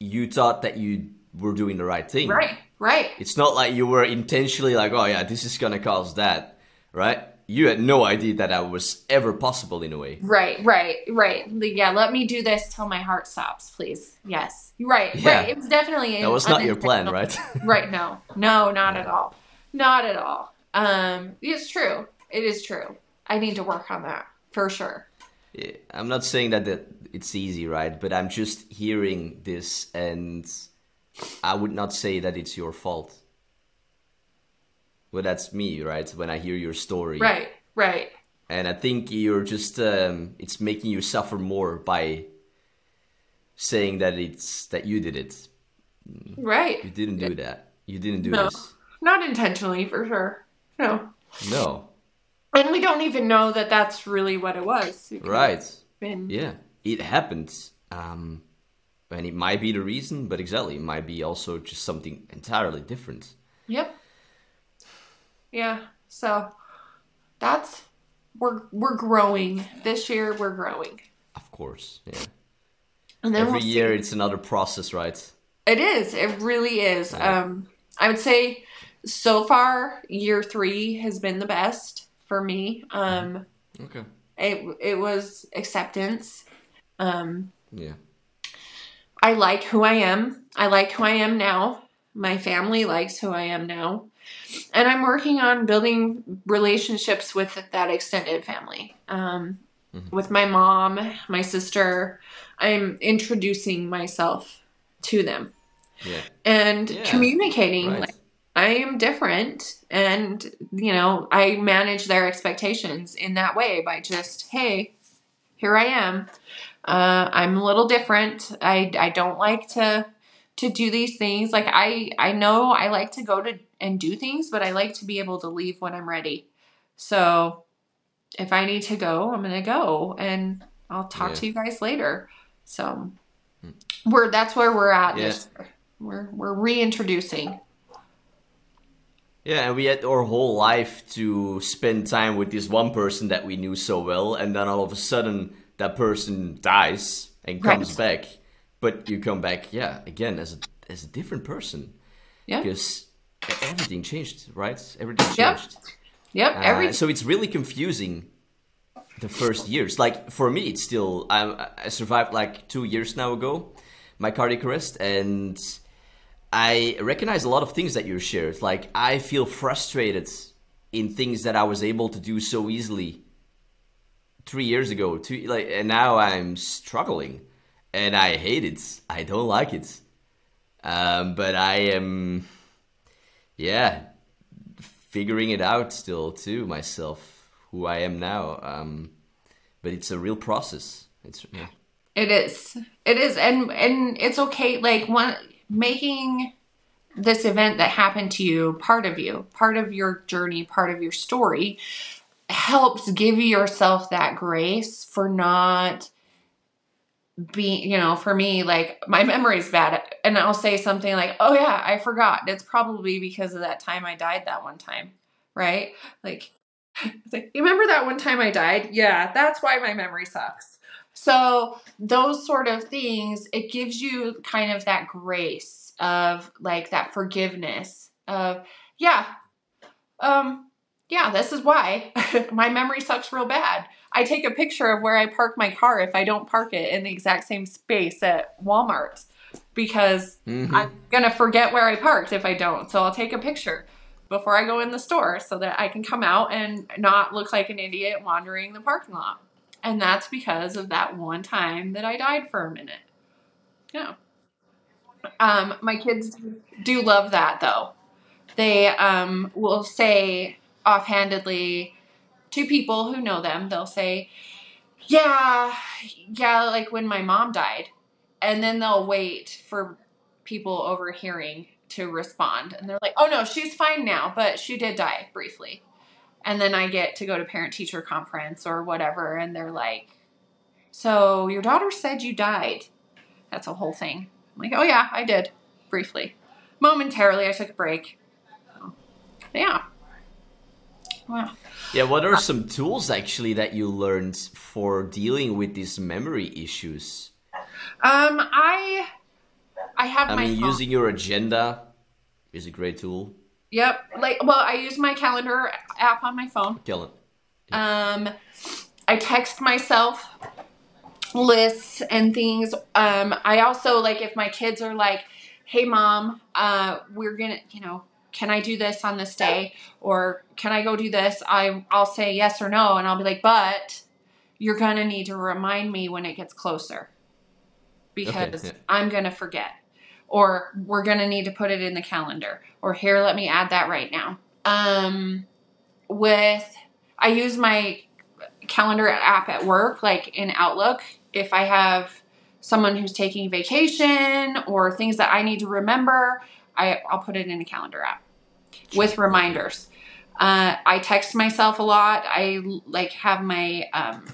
you thought that you were doing the right thing. Right. Right. It's not like you were intentionally like, oh yeah, this is going to cause that, right? you had no idea that that was ever possible in a way. Right, right, right. Yeah, let me do this till my heart stops, please. Yes, right, yeah. right. It was definitely... That was not your plan, right? Right, no. No, not yeah. at all. Not at all. Um, it's true. It is true. I need to work on that, for sure. Yeah, I'm not saying that, that it's easy, right? But I'm just hearing this, and I would not say that it's your fault. Well, that's me, right? When I hear your story. Right, right. And I think you're just, um, it's making you suffer more by saying that it's, that you did it. Right. You didn't do that. You didn't do no. this. Not intentionally, for sure. No. No. And we don't even know that that's really what it was. It right. Been... Yeah. It happened. Um, and it might be the reason, but exactly. It might be also just something entirely different. Yep. Yeah, so that's, we're we're growing. This year, we're growing. Of course, yeah. And then every we'll year, see. It's another process, right? It is. It really is. Yeah. Um, I would say so far, year three has been the best for me. Um, okay. It, it was acceptance. Um, yeah. I like who I am. I like who I am now. My family likes who I am now. And I'm working on building relationships with that extended family, um, mm-hmm. with my mom, my sister. I'm introducing myself to them yeah. and yeah. communicating. Right. Like, I am different. And, you know, I manage their expectations in that way by just, hey, here I am. Uh, I'm a little different. I, I don't like to, to do these things. Like I, I know I like to go to and do things, but I like to be able to leave when I'm ready. So if I need to go, I'm going to go and I'll talk yeah. to you guys later. So we're, that's where we're at. Yeah. This year. We're, we're reintroducing. Yeah. And we had our whole life to spend time with this one person that we knew so well. And then all of a sudden that person dies and comes right. back, but you come back. Yeah. Again, as a, as a different person. Yeah. Because everything changed, right? Everything changed. Yep. Yep. Uh, everything. So it's really confusing the first years. Like for me, it's still, I, I survived like two years now ago, my cardiac arrest. And I recognize a lot of things that you shared. Like I feel frustrated in things that I was able to do so easily three years ago. Two, like, and now I'm struggling and I hate it. I don't like it. Um, but I am... Yeah, figuring it out still too myself, who I am now. Um, but it's a real process. It's yeah. It is. It is, and and it's okay. Like one making this event that happened to you, part of you, part of your journey, part of your story, helps give yourself that grace for not being, you know, for me, like my memory's bad and I'll say something like, oh yeah, I forgot. It's probably because of that time I died that one time. Right. Like, like you remember that one time I died? Yeah. That's why my memory sucks. So those sort of things, it gives you kind of that grace of like that forgiveness of, yeah. Um, yeah, this is why my memory sucks real bad. I take a picture of where I park my car if I don't park it in the exact same space at Walmart because mm-hmm. I'm going to forget where I parked if I don't. So I'll take a picture before I go in the store so that I can come out and not look like an idiot wandering the parking lot. And that's because of that one time that I died for a minute. Yeah. Um, my kids do love that though. They um, will say... offhandedly to people who know them, they'll say, yeah, yeah, like when my mom died. And then they'll wait for people overhearing to respond. And they're like, oh no, she's fine now, but she did die briefly. And then I get to go to parent-teacher conference or whatever. And they're like, so your daughter said you died. That's a whole thing. I'm like, oh yeah, I did briefly. Momentarily, I took a break. So, yeah. Wow. Yeah, what are some tools actually that you learned for dealing with these memory issues? Um, I I have I my mean, phone. Using your agenda is a great tool. Yep. Like well, I use my calendar app on my phone. Calendar. Um, I text myself lists and things. Um, I also, like, if my kids are like, hey, mom, uh, we're going to, you know, can I do this on this day? Or can I go do this? I, I'll say yes or no. And I'll be like, but you're going to need to remind me when it gets closer, because okay, yeah. I'm going to forget, or we're going to need to put it in the calendar, or here, let me add that right now. Um, with, I use my calendar app at work, like in Outlook, if I have someone who's taking vacation or things that I need to remember, I, I'll put it in a calendar app with reminders. Uh, I text myself a lot. I like have my um,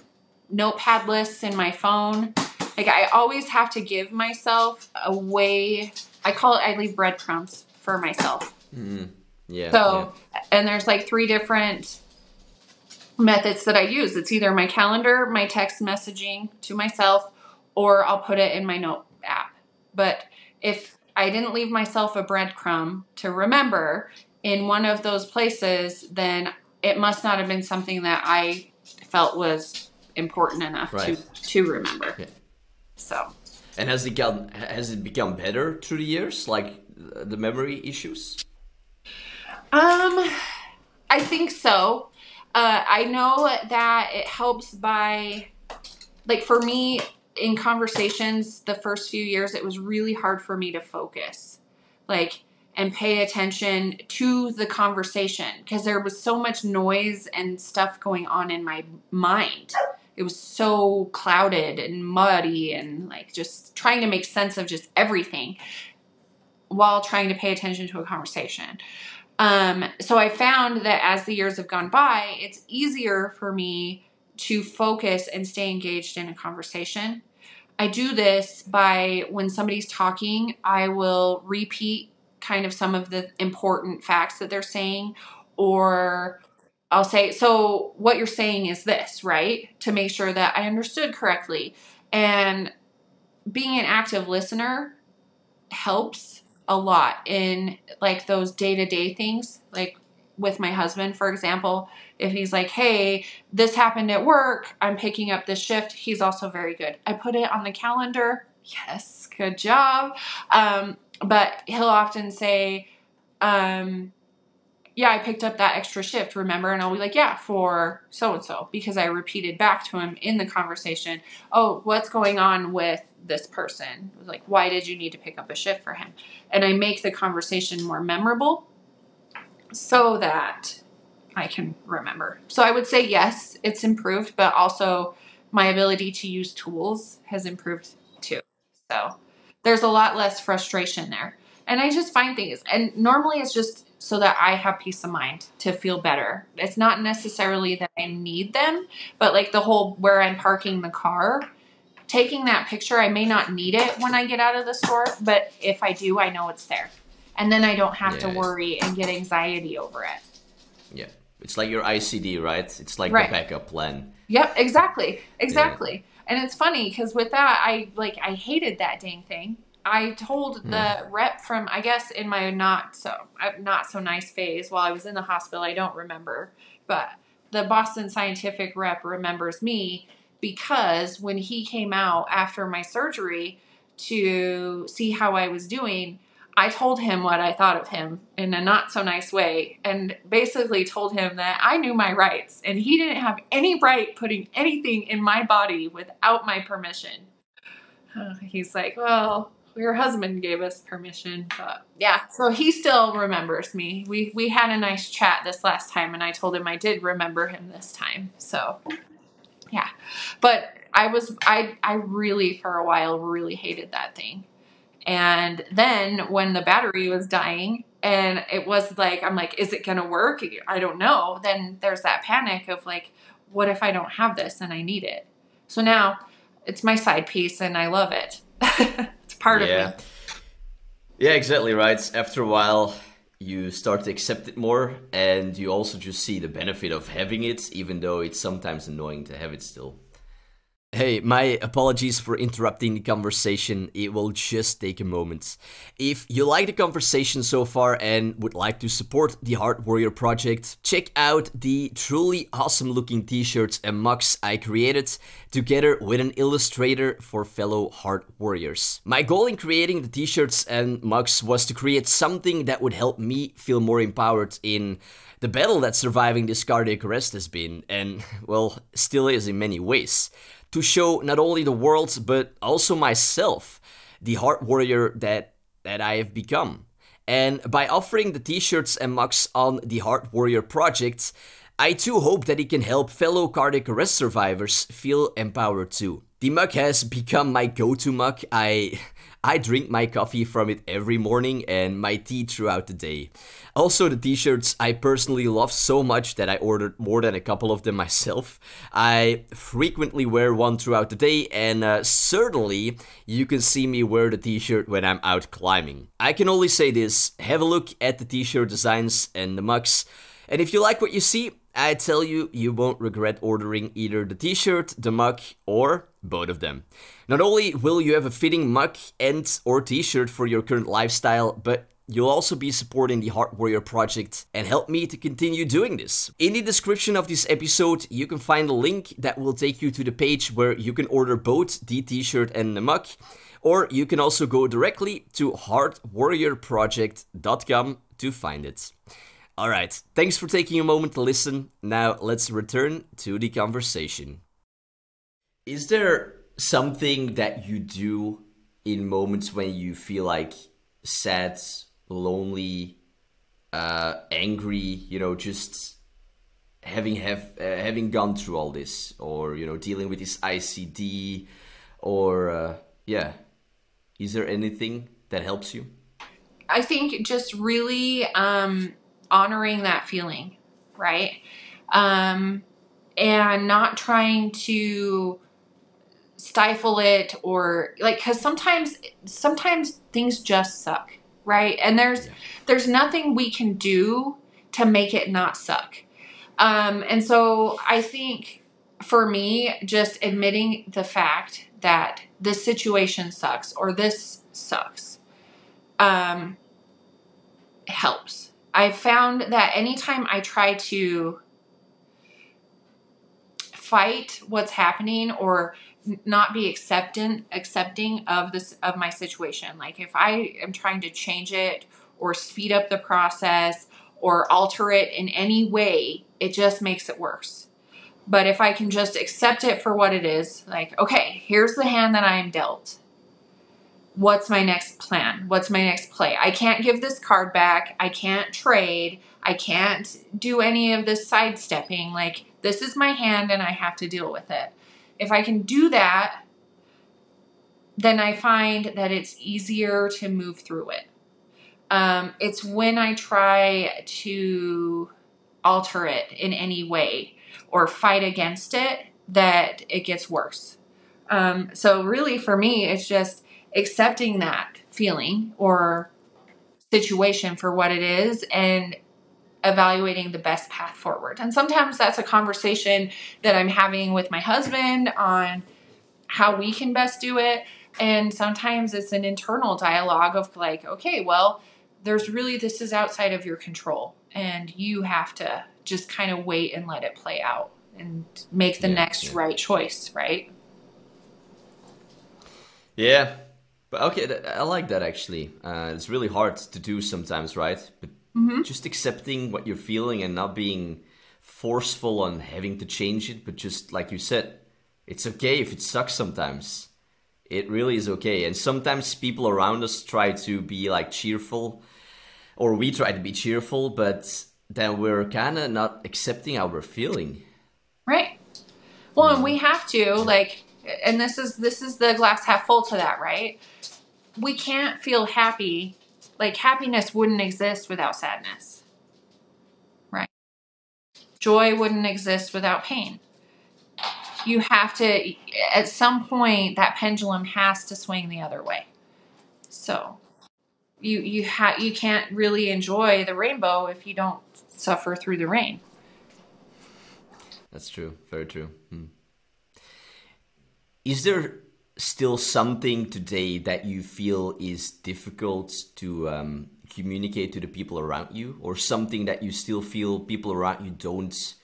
notepad lists in my phone. Like I always have to give myself a way. I call it, I leave breadcrumbs for myself. Mm-hmm. Yeah. So, yeah. And there's like three different methods that I use. It's either my calendar, my text messaging to myself, or I'll put it in my note app. But if I didn't leave myself a breadcrumb to remember in one of those places, then it must not have been something that I felt was important enough right. to, to remember. Yeah. So. And has it gotten, has it become better through the years? Like the memory issues? Um, I think so. Uh, I know that it helps by, like for me, in conversations the first few years, it was really hard for me to focus like and pay attention to the conversation because there was so much noise and stuff going on in my mind. It was so clouded and muddy and like just trying to make sense of just everything while trying to pay attention to a conversation. Um, so I found that as the years have gone by, it's easier for me to focus and stay engaged in a conversation. I do this by when somebody's talking, I will repeat kind of some of the important facts that they're saying, or I'll say, so what you're saying is this, right? To make sure that I understood correctly. And being an active listener helps a lot in like those day-to-day things. Like with my husband, for example, if he's like, hey, this happened at work, I'm picking up this shift. He's also very good. I put it on the calendar. Yes, good job. Um, but he'll often say, um, yeah, I picked up that extra shift, remember? And I'll be like, yeah, for so-and-so, because I repeated back to him in the conversation, oh, what's going on with this person? It was like, why did you need to pick up a shift for him? And I make the conversation more memorable so that I can remember. So I would say, yes, it's improved, but also my ability to use tools has improved too. So there's a lot less frustration there. And I just find things. And normally it's just so that I have peace of mind to feel better. It's not necessarily that I need them, but like the whole where I'm parking the car, taking that picture, I may not need it when I get out of the store, but if I do, I know it's there. And then I don't have yeah, to worry and get anxiety over it. Yeah. It's like your I C D, right? It's like right. the backup plan. Yep, exactly. Exactly. Yeah. And it's funny because with that, I like I hated that dang thing. I told the mm. rep from, I guess, in my not so not so nice phase while I was in the hospital, I don't remember, but the Boston Scientific rep remembers me because when he came out after my surgery to see how I was doing, I told him what I thought of him in a not so nice way and basically told him that I knew my rights and he didn't have any right putting anything in my body without my permission. Uh, he's like, well, your husband gave us permission, but yeah, so he still remembers me. We, we had a nice chat this last time and I told him I did remember him this time. So yeah, but I was, I, I really, for a while, really hated that thing. And then when the battery was dying and it was like, I'm like, is it going to work? I don't know. Then there's that panic of like, what if I don't have this and I need it? So now it's my side piece and I love it. It's part yeah. of me. Yeah, exactly right. After a while, you start to accept it more and you also just see the benefit of having it, even though it's sometimes annoying to have it still. Hey, my apologies for interrupting the conversation. It will just take a moment. If you like the conversation so far and would like to support the Heart Warrior Project, check out the truly awesome looking t-shirts and mugs I created together with an illustrator for fellow Heart Warriors. My goal in creating the t-shirts and mugs was to create something that would help me feel more empowered in the battle that surviving this cardiac arrest has been, and well, still is in many ways. To show not only the world, but also myself, the Heart Warrior that, that I have become. And by offering the t-shirts and mugs on the Heart Warrior Project, I too hope that it can help fellow cardiac arrest survivors feel empowered too. The mug has become my go-to mug. I, I drink my coffee from it every morning and my tea throughout the day. Also, the t-shirts I personally love so much that I ordered more than a couple of them myself. I frequently wear one throughout the day, and uh, certainly you can see me wear the t-shirt when I'm out climbing. I can only say this: have a look at the t-shirt designs and the mugs, and if you like what you see, I tell you, you won't regret ordering either the t-shirt, the mug, or both of them. Not only will you have a fitting mug and or t-shirt for your current lifestyle, but you'll also be supporting the Heart Warrior Project and help me to continue doing this. In the description of this episode, you can find a link that will take you to the page where you can order both the t-shirt and the mug, or you can also go directly to heart warrior project dot com to find it. Alright, thanks for taking a moment to listen. Now let's return to the conversation. Is there something that you do in moments when you feel like sad, lonely, uh, angry, you know, just having have uh, having gone through all this, or, you know, dealing with this I C D, or, uh, yeah, is there anything that helps you? I think just really... Um... honoring that feeling, right? Um, and not trying to stifle it, or like, cause sometimes, sometimes things just suck, right? And there's, yeah. there's nothing we can do to make it not suck. Um, and so I think for me, just admitting the fact that this situation sucks, or this sucks, um, helps. I found that anytime I try to fight what's happening or not be acceptant, accepting of this, of my situation, like if I am trying to change it or speed up the process or alter it in any way, it just makes it worse. But if I can just accept it for what it is, like, okay, here's the hand that I am dealt. What's my next plan? What's my next play? I can't give this card back. I can't trade. I can't do any of this sidestepping. Like, this is my hand and I have to deal with it. If I can do that, then I find that it's easier to move through it. Um, it's when I try to alter it in any way or fight against it that it gets worse. Um, so really for me, it's just accepting that feeling or situation for what it is and evaluating the best path forward. And sometimes that's a conversation that I'm having with my husband on how we can best do it. And sometimes it's an internal dialogue of like, okay, well, there's really, this is outside of your control and you have to just kind of wait and let it play out and make the yeah, next yeah. right choice, right? Yeah. But okay, I like that actually. Uh, it's really hard to do sometimes, right? But mm-hmm. just accepting what you're feeling and not being forceful on having to change it. But just like you said, it's okay if it sucks sometimes. It really is okay. And sometimes people around us try to be like cheerful, or we try to be cheerful, but then we're kind of not accepting our feeling. Right. Well, and we have to like... And this is this is the glass half full to that, right? We can't feel happy. Like, happiness wouldn't exist without sadness, right? Joy wouldn't exist without pain. You have to, at some point, that pendulum has to swing the other way. So you you ha you can't really enjoy the rainbow if you don't suffer through the rain. That's true. Very true. Hmm. is there still something today that you feel is difficult to um, communicate to the people around you, or something that you still feel people around you don't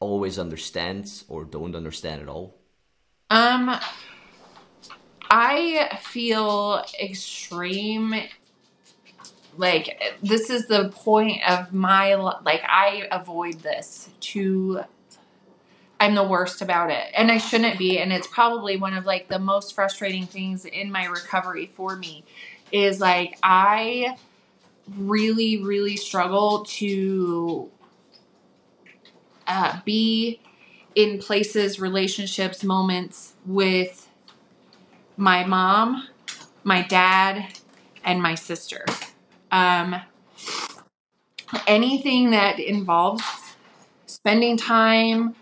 always understand or don't understand at all? Um, I feel extreme. Like, this is the point of my, like, I avoid this to, I'm the worst about it, and I shouldn't be. And it's probably one of like the most frustrating things in my recovery for me is like, I really, really struggle to uh, be in places, relationships, moments with my mom, my dad, and my sister. Um, anything that involves spending time,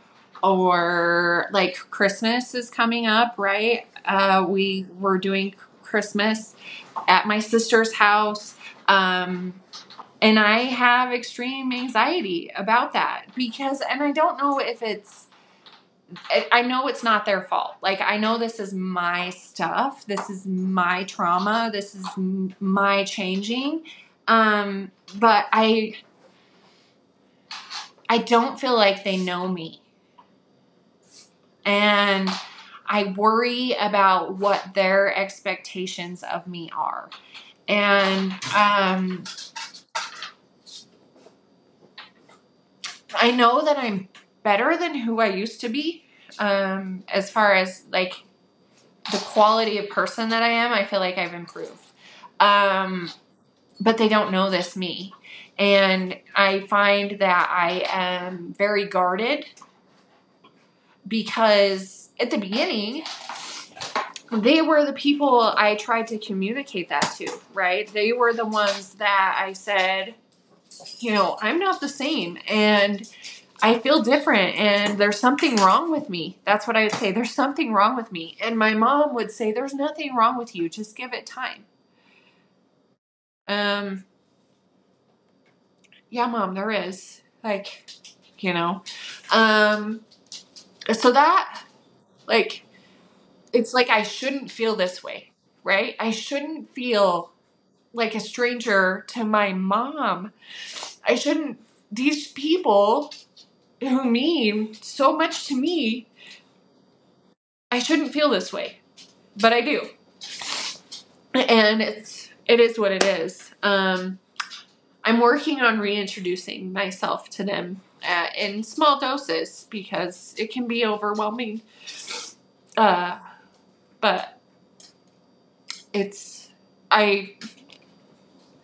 or like Christmas is coming up, right? Uh, we were doing Christmas at my sister's house. Um, and I have extreme anxiety about that because, and I don't know if it's, I know it's not their fault. Like, I know this is my stuff. This is my trauma. This is my changing. Um, but I, I don't feel like they know me. And I worry about what their expectations of me are. And, um, I know that I'm better than who I used to be. Um, as far as like the quality of person that I am, I feel like I've improved. Um, but they don't know this me. And I find that I am very guarded because at the beginning, they were the people I tried to communicate that to, right? They were the ones that I said, you know, I'm not the same. And I feel different, and there's something wrong with me. That's what I would say. There's something wrong with me. And my mom would say, there's nothing wrong with you. Just give it time. Um, yeah, Mom, there is. Like, you know. Um, so that, like, it's like I shouldn't feel this way, right? I shouldn't feel like a stranger to my mom. I shouldn't. These people who mean so much to me, I shouldn't feel this way, but I do. And it's, it is what it is. Um, I'm working on reintroducing myself to them uh, in small doses because it can be overwhelming. Uh, but it's, I,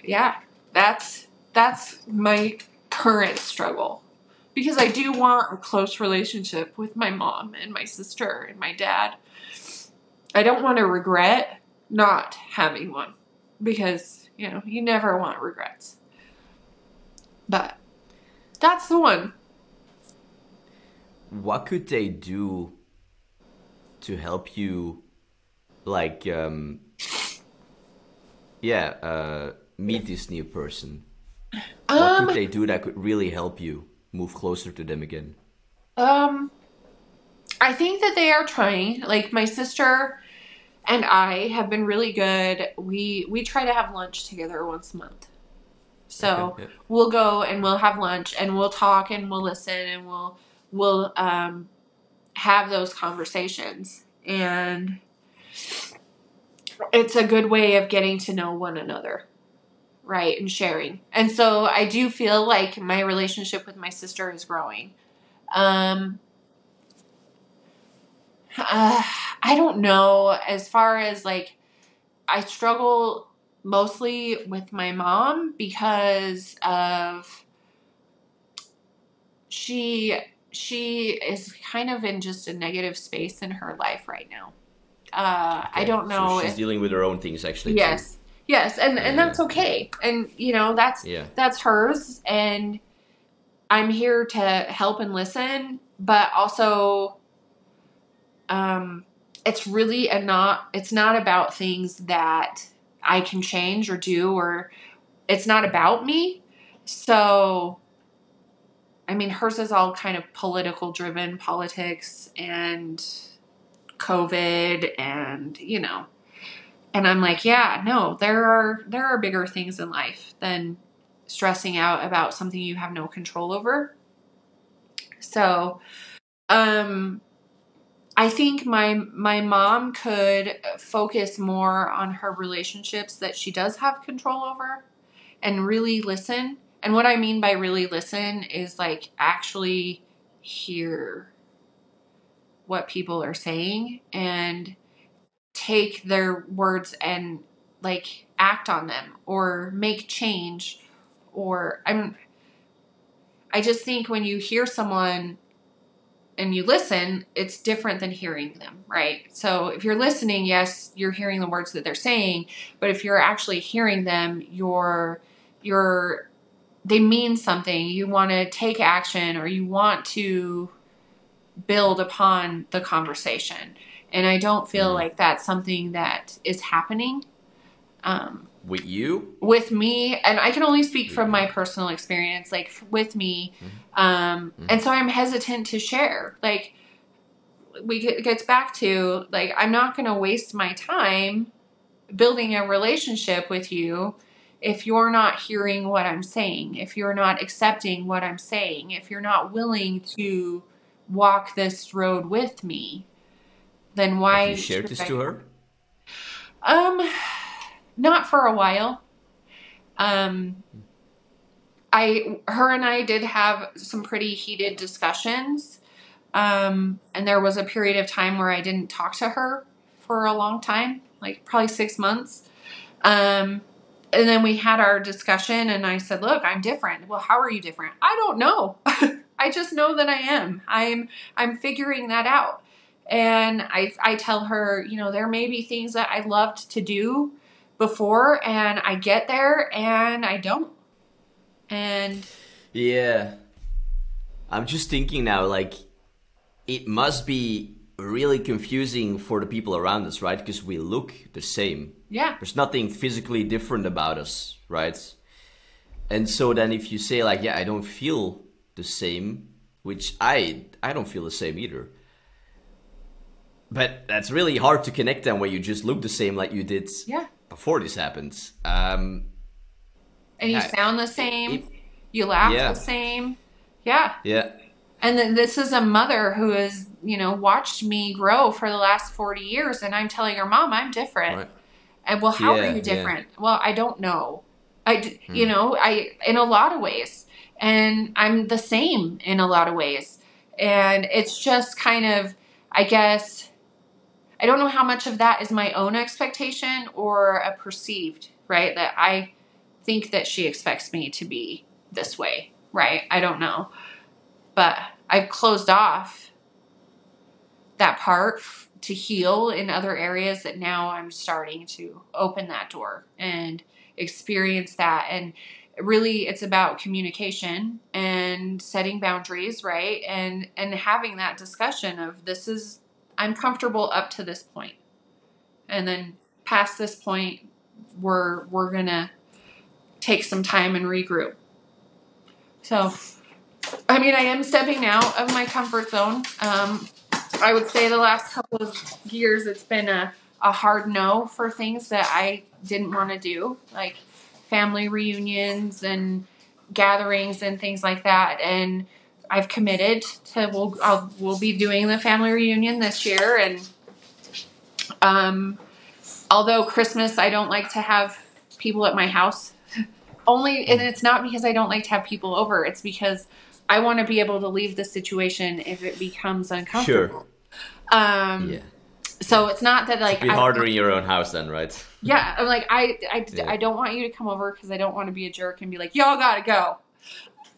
yeah, that's, that's my current struggle. Because I do want a close relationship with my mom and my sister and my dad. I don't want to regret not having one. Because, you know, you never want regrets. But that's the one. What could they do to help you, like, um, yeah, uh, meet this new person? What um, could they do that could really help you move closer to them again? Um, I think that they are trying. Like, my sister and I have been really good. We we try to have lunch together once a month. So okay, yeah. We'll go and we'll have lunch and we'll talk and we'll listen and we'll we'll um have those conversations, and it's a good way of getting to know one another. Right, and sharing. And so I do feel like my relationship with my sister is growing. Um, uh, I don't know. As far as like, I struggle mostly with my mom because of she she is kind of in just a negative space in her life right now. Uh, okay. I don't know. So she's if, dealing with her own things, actually. Yes. Too. Yes, and, and that's okay. And, you know, that's yeah. that's hers, and I'm here to help and listen, but also um, it's really a not, it's not about things that I can change or do, or it's not about me. So, I mean, hers is all kind of political-driven politics and COVID and, you know, and I'm like, yeah, no, there are, there are bigger things in life than stressing out about something you have no control over. So, um, I think my, my mom could focus more on her relationships that she does have control over and really listen. And what I mean by really listen is like actually hear what people are saying and take their words and like act on them or make change. Or I'm, I just think when you hear someone and you listen, it's different than hearing them, right? So if you're listening, yes, you're hearing the words that they're saying, but if you're actually hearing them, you're, you're, they mean something. You want to take action or you want to build upon the conversation. And I don't feel mm. like that's something that is happening. Um, with you? With me. And I can only speak from my personal experience, like with me. Mm-hmm. Um, mm-hmm. And so I'm hesitant to share. Like, we get, it gets back to, like, I'm not going to waste my time building a relationship with you if you're not hearing what I'm saying, if you're not accepting what I'm saying, if you're not willing to walk this road with me, then why? Have you shared this I... to her? Um, not for a while. Um, I, her and I did have some pretty heated discussions. Um, and there was a period of time where I didn't talk to her for a long time, like probably six months. Um, and then we had our discussion and I said, look, I'm different. Well, how are you different? I don't know. I just know that I am. I'm, I'm figuring that out. And I, I tell her, you know, there may be things that I loved to do before and I get there and I don't. And yeah, I'm just thinking now, like, it must be really confusing for the people around us, right? Because we look the same. Yeah. There's nothing physically different about us, right? And so then if you say like, yeah, I don't feel the same, which I, I don't feel the same either. But that's really hard to connect them where you just look the same like you did yeah. before this happened. Um, and you I, sound the same. It, you laugh yeah. the same. Yeah. Yeah. And then this is a mother who has, you know, watched me grow for the last forty years. And I'm telling her, Mom, I'm different. Right. And well, how yeah, are you different? Yeah. Well, I don't know. I, hmm. you know, I, in a lot of ways. And I'm the same in a lot of ways. And it's just kind of, I guess, I don't know how much of that is my own expectation or a perceived, right? That I think that she expects me to be this way, right? I don't know. But I've closed off that part f- to heal in other areas that now I'm starting to open that door and experience that. And really it's about communication and setting boundaries, right? And, and having that discussion of this is, I'm comfortable up to this point. And then past this point, we're, we're going to take some time and regroup. So, I mean, I am stepping out of my comfort zone. Um, I would say the last couple of years, it's been a, a hard no for things that I didn't want to do, like family reunions and gatherings and things like that. And I've committed to, we'll, I'll, we'll be doing the family reunion this year. And, um, although Christmas, I don't like to have people at my house only, and it's not because I don't like to have people over. It's because I want to be able to leave the situation if it becomes uncomfortable. Sure. Um, yeah. So it's not that like, it's a bit I, harder in your own house then, right? Yeah. I'm like, I, I, yeah. I don't want you to come over cause I don't want to be a jerk and be like, y'all gotta go.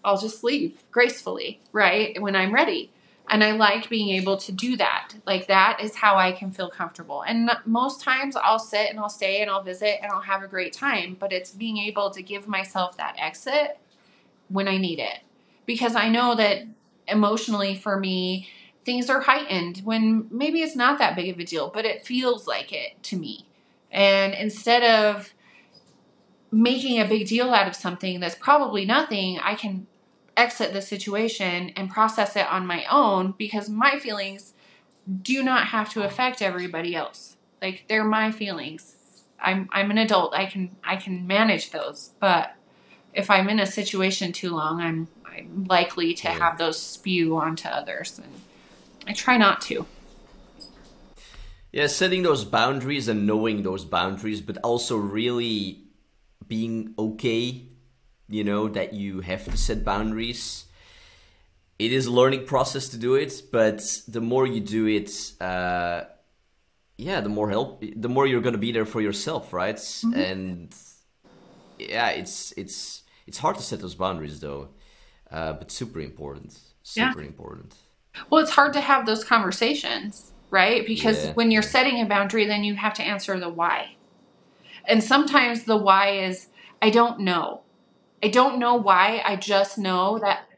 I'll just leave gracefully, right? When I'm ready. And I like being able to do that. Like that is how I can feel comfortable. And most times I'll sit and I'll stay and I'll visit and I'll have a great time, but it's being able to give myself that exit when I need it. Because I know that emotionally for me, things are heightened when maybe it's not that big of a deal, but it feels like it to me. And instead of making a big deal out of something that's probably nothing, I can exit the situation and process it on my own because my feelings do not have to affect everybody else. Like, they're my feelings. I'm I'm an adult. I can I can manage those. But if I'm in a situation too long, I'm I'm likely to yeah. have those spew onto others, and I try not to. Yeah, setting those boundaries and knowing those boundaries, but also really being okay, you know, that you have to set boundaries. It is a learning process to do it, but the more you do it, uh, yeah, the more help, the more you're going to be there for yourself, right? Mm-hmm. And yeah, it's it's it's hard to set those boundaries though, uh, but super important, super yeah. important. Well, it's hard to have those conversations, right? Because yeah. when you're setting a boundary, then you have to answer the why. And sometimes the why is, I don't know. I don't know why. I just know that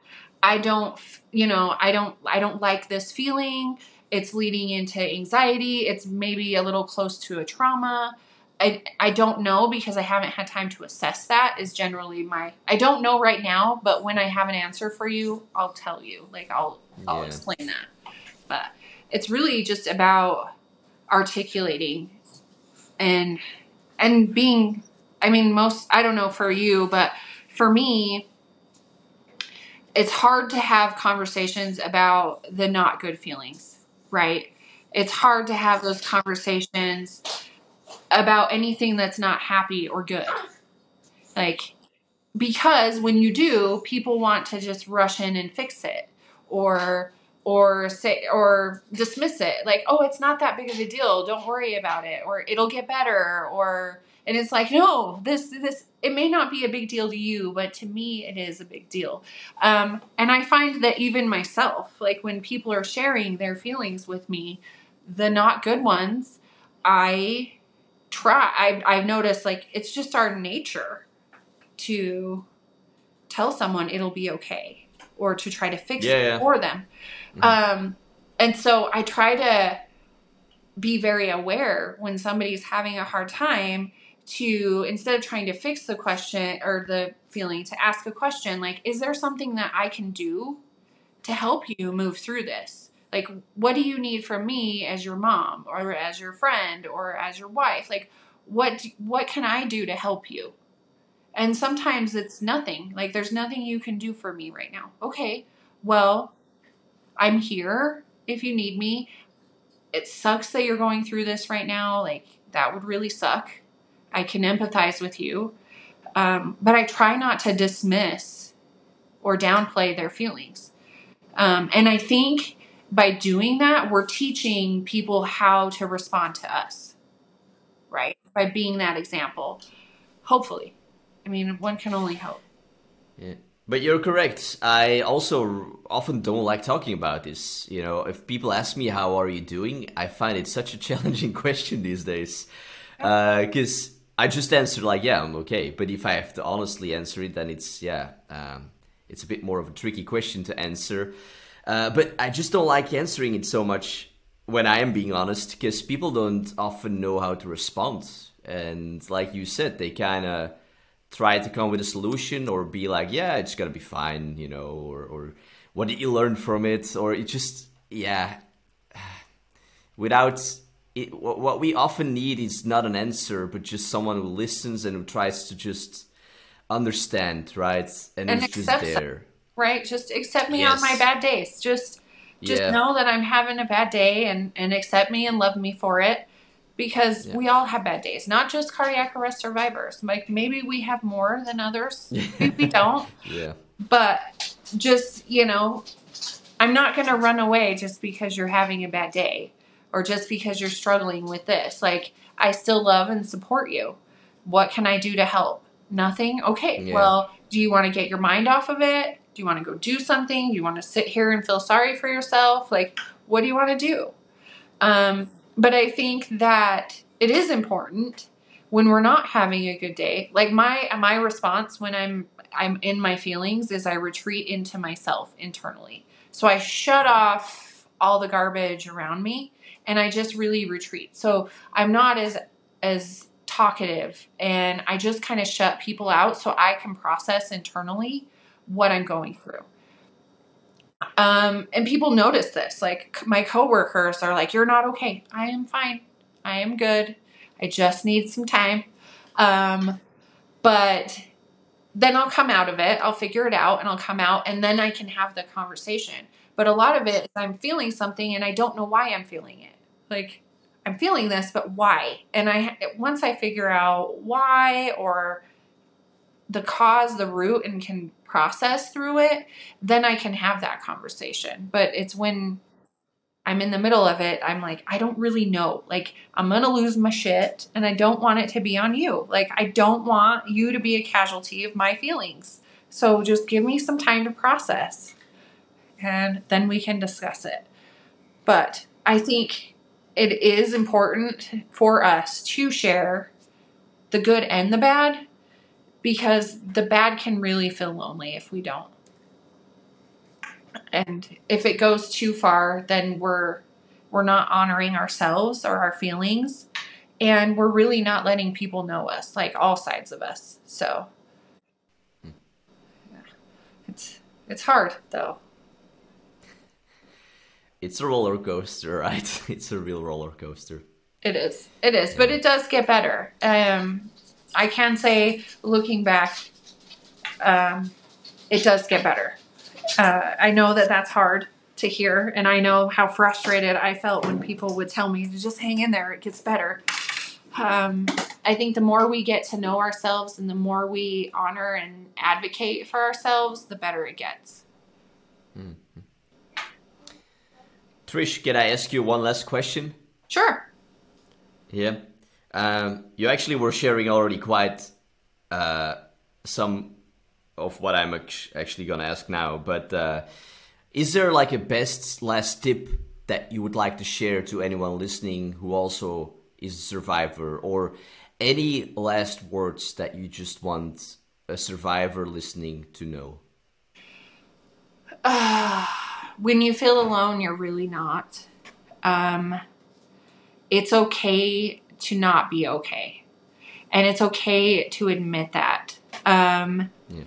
I don't, you know, I don't, I don't like this feeling. It's leading into anxiety. It's maybe a little close to a trauma. I, I don't know because I haven't had time to assess that is generally my, I don't know right now, but when I have an answer for you, I'll tell you, like, I'll, I'll yeah. explain that. But it's really just about articulating and, and being, I mean, most, I don't know for you, but for me, it's hard to have conversations about the not good feelings, right? It's hard to have those conversations about anything that's not happy or good. Like, because when you do, people want to just rush in and fix it or or say or dismiss it. Like, oh, it's not that big of a deal. Don't worry about it, or it'll get better, or and it's like, no, this this it may not be a big deal to you, but to me it is a big deal. Um, and I find that even myself, like when people are sharing their feelings with me, the not good ones, I try, I, I've noticed like it's just our nature to tell someone it'll be okay or to try to fix yeah, it yeah. for them. Mm-hmm. Um, and so I try to be very aware when somebody's having a hard time to, instead of trying to fix the question or the feeling, to ask a question like, is there something that I can do to help you move through this? Like, what do you need from me as your mom or as your friend or as your wife? Like, what what can I do to help you? And sometimes it's nothing. Like, there's nothing you can do for me right now. Okay, well, I'm here if you need me. It sucks that you're going through this right now. Like, that would really suck. I can empathize with you, um, but I try not to dismiss or downplay their feelings. Um, and I think by doing that, we're teaching people how to respond to us, right? By being that example, hopefully. I mean, one can only hope. Yeah. But you're correct. I also often don't like talking about this. You know, if people ask me, how are you doing? I find it such a challenging question these days. Because uh, I just answer like, yeah, I'm okay. But if I have to honestly answer it, then it's, yeah, um, it's a bit more of a tricky question to answer. Uh, but I just don't like answering it so much when I am being honest, because people don't often know how to respond. And like you said, they kind of try to come with a solution or be like, yeah, it's going to be fine, you know, or, or what did you learn from it? Or it just, yeah, without... It, what we often need is not an answer, but just someone who listens and who tries to just understand, right? And, and it's just there, right? Just accept me yes. on my bad days. Just, just yeah. know that I'm having a bad day, and and accept me and love me for it, because yeah. we all have bad days. Not just cardiac arrest survivors. Like, maybe we have more than others. Maybe we don't. Yeah. But just, you know, I'm not going to run away just because you're having a bad day. Or just because you're struggling with this. Like, I still love and support you. What can I do to help? Nothing? Okay, yeah. well, do you want to get your mind off of it? Do you want to go do something? Do you want to sit here and feel sorry for yourself? Like, what do you want to do? Um, but I think that it is important when we're not having a good day. Like, my my response when I'm I'm in my feelings is I retreat into myself internally. So I shut off all the garbage around me. And I just really retreat. So I'm not as as talkative, and I just kind of shut people out so I can process internally what I'm going through. Um, and people notice this. Like, my coworkers are like, you're not okay. I am fine. I am good. I just need some time. Um, but then I'll come out of it. I'll figure it out and I'll come out and then I can have the conversation. But a lot of it is I'm feeling something and I don't know why I'm feeling it. Like, I'm feeling this, but why? And I, once I figure out why or the cause, the root, and can process through it, then I can have that conversation. But it's when I'm in the middle of it, I'm like, I don't really know. Like, I'm going to lose my shit, and I don't want it to be on you. Like, I don't want you to be a casualty of my feelings. So just give me some time to process, and then we can discuss it. But I think it is important for us to share the good and the bad, because the bad can really feel lonely if we don't. And if it goes too far, then we're we're not honoring ourselves or our feelings, and we're really not letting people know us, like all sides of us. So yeah. It's it's hard though. It's a roller coaster, right? It's a real roller coaster. It is. It is, yeah. But it does get better. Um, I can say, looking back, um, it does get better. Uh, I know that that's hard to hear, and I know how frustrated I felt when people would tell me to just hang in there, it gets better. Um, I think the more we get to know ourselves and the more we honor and advocate for ourselves, the better it gets. Mm. Trish, can I ask you one last question? Sure. Yeah. Um, you actually were sharing already quite uh, some of what I'm actually going to ask now. But uh, is there like a best last tip that you would like to share to anyone listening who also is a survivor? Or any last words that you just want a survivor listening to know? Uh... When you feel alone, you're really not. Um, it's okay to not be okay. And it's okay to admit that. Um, yeah.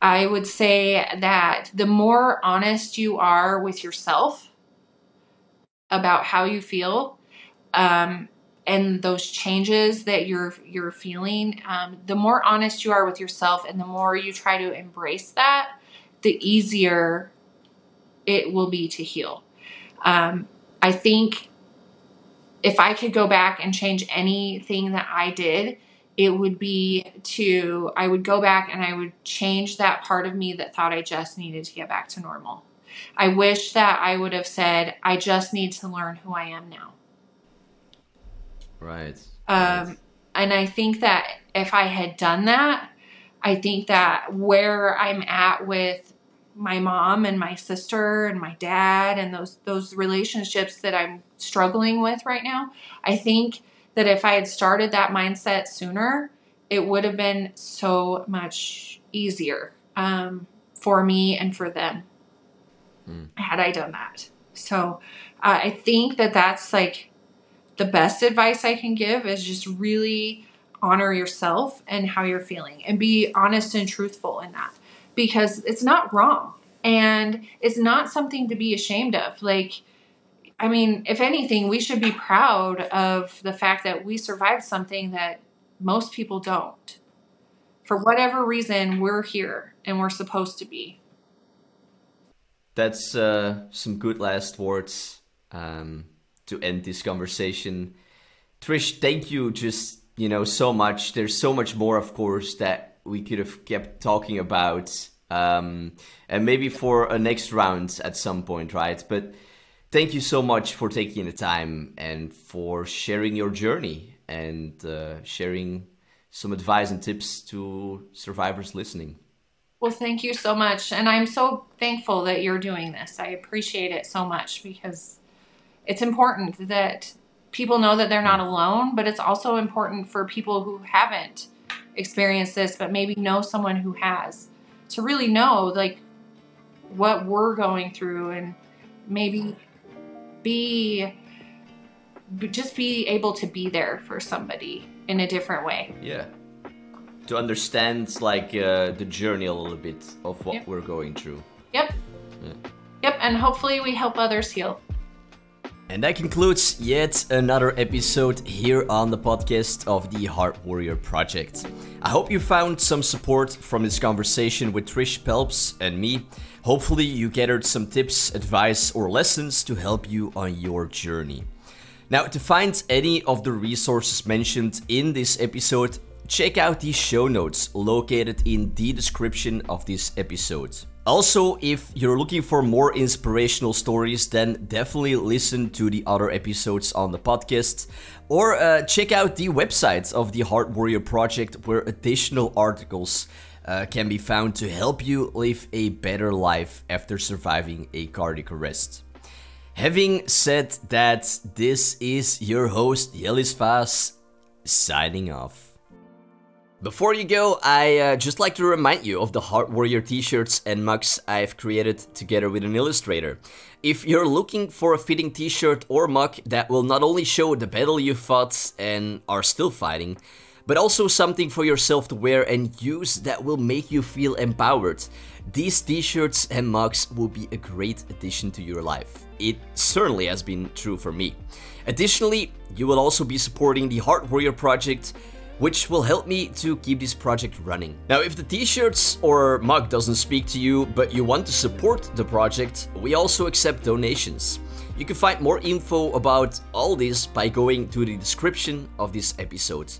I would say that the more honest you are with yourself about how you feel, um, and those changes that you're, you're feeling, um, the more honest you are with yourself and the more you try to embrace that, the easier it will be to heal. Um, I think if I could go back and change anything that I did, it would be to, I would go back and I would change that part of me that thought I just needed to get back to normal. I wish that I would have said, I just need to learn who I am now. Right. Um, right. And I think that if I had done that, I think that where I'm at with my mom and my sister and my dad and those those relationships that I'm struggling with right now, I think that if I had started that mindset sooner, it would have been so much easier um, for me and for them mm. had I done that. So uh, I think that that's like the best advice I can give, is just really honor yourself and how you're feeling and be honest and truthful in that. Because it's not wrong and it's not something to be ashamed of. Like, I mean, if anything, we should be proud of the fact that we survived something that most people don't. For whatever reason, we're here and we're supposed to be. That's uh, some good last words um, to end this conversation. Trish, thank you just, you know, so much. There's so much more, of course, that we could have kept talking about, um, and maybe for a next round at some point, right? But thank you so much for taking the time and for sharing your journey and uh, sharing some advice and tips to survivors listening. Well, thank you so much. And I'm so thankful that you're doing this. I appreciate it so much, because it's important that people know that they're not alone, but it's also important for people who haven't experience this but maybe know someone who has, to really know like what we're going through, and maybe be just be able to be there for somebody in a different way. Yeah, to understand like uh, the journey a little bit of what yep. we're going through. Yep. Yeah. Yep, and hopefully we help others heal. And that concludes yet another episode here on the podcast of the Heart Warrior Project. I hope you found some support from this conversation with Trish Phelps and me. Hopefully you gathered some tips, advice, or lessons to help you on your journey. Now, to find any of the resources mentioned in this episode, check out the show notes located in the description of this episode. Also, if you're looking for more inspirational stories, then definitely listen to the other episodes on the podcast, or uh, check out the website of the Heart Warrior Project, where additional articles uh, can be found to help you live a better life after surviving a cardiac arrest. Having said that, this is your host, Jellis Vaes, signing off. Before you go, I uh, just like to remind you of the Heart Warrior t-shirts and mugs I've created together with an illustrator. If you're looking for a fitting t-shirt or mug that will not only show the battle you fought and are still fighting, but also something for yourself to wear and use that will make you feel empowered, these t-shirts and mugs will be a great addition to your life. It certainly has been true for me. Additionally, you will also be supporting the Heart Warrior Project, which will help me to keep this project running. Now, if the t-shirts or mug doesn't speak to you, but you want to support the project, we also accept donations. You can find more info about all this by going to the description of this episode.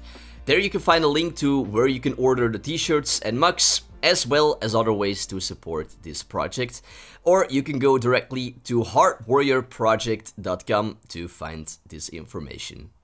There you can find a link to where you can order the t-shirts and mugs, as well as other ways to support this project. Or you can go directly to heart warrior project dot com to find this information.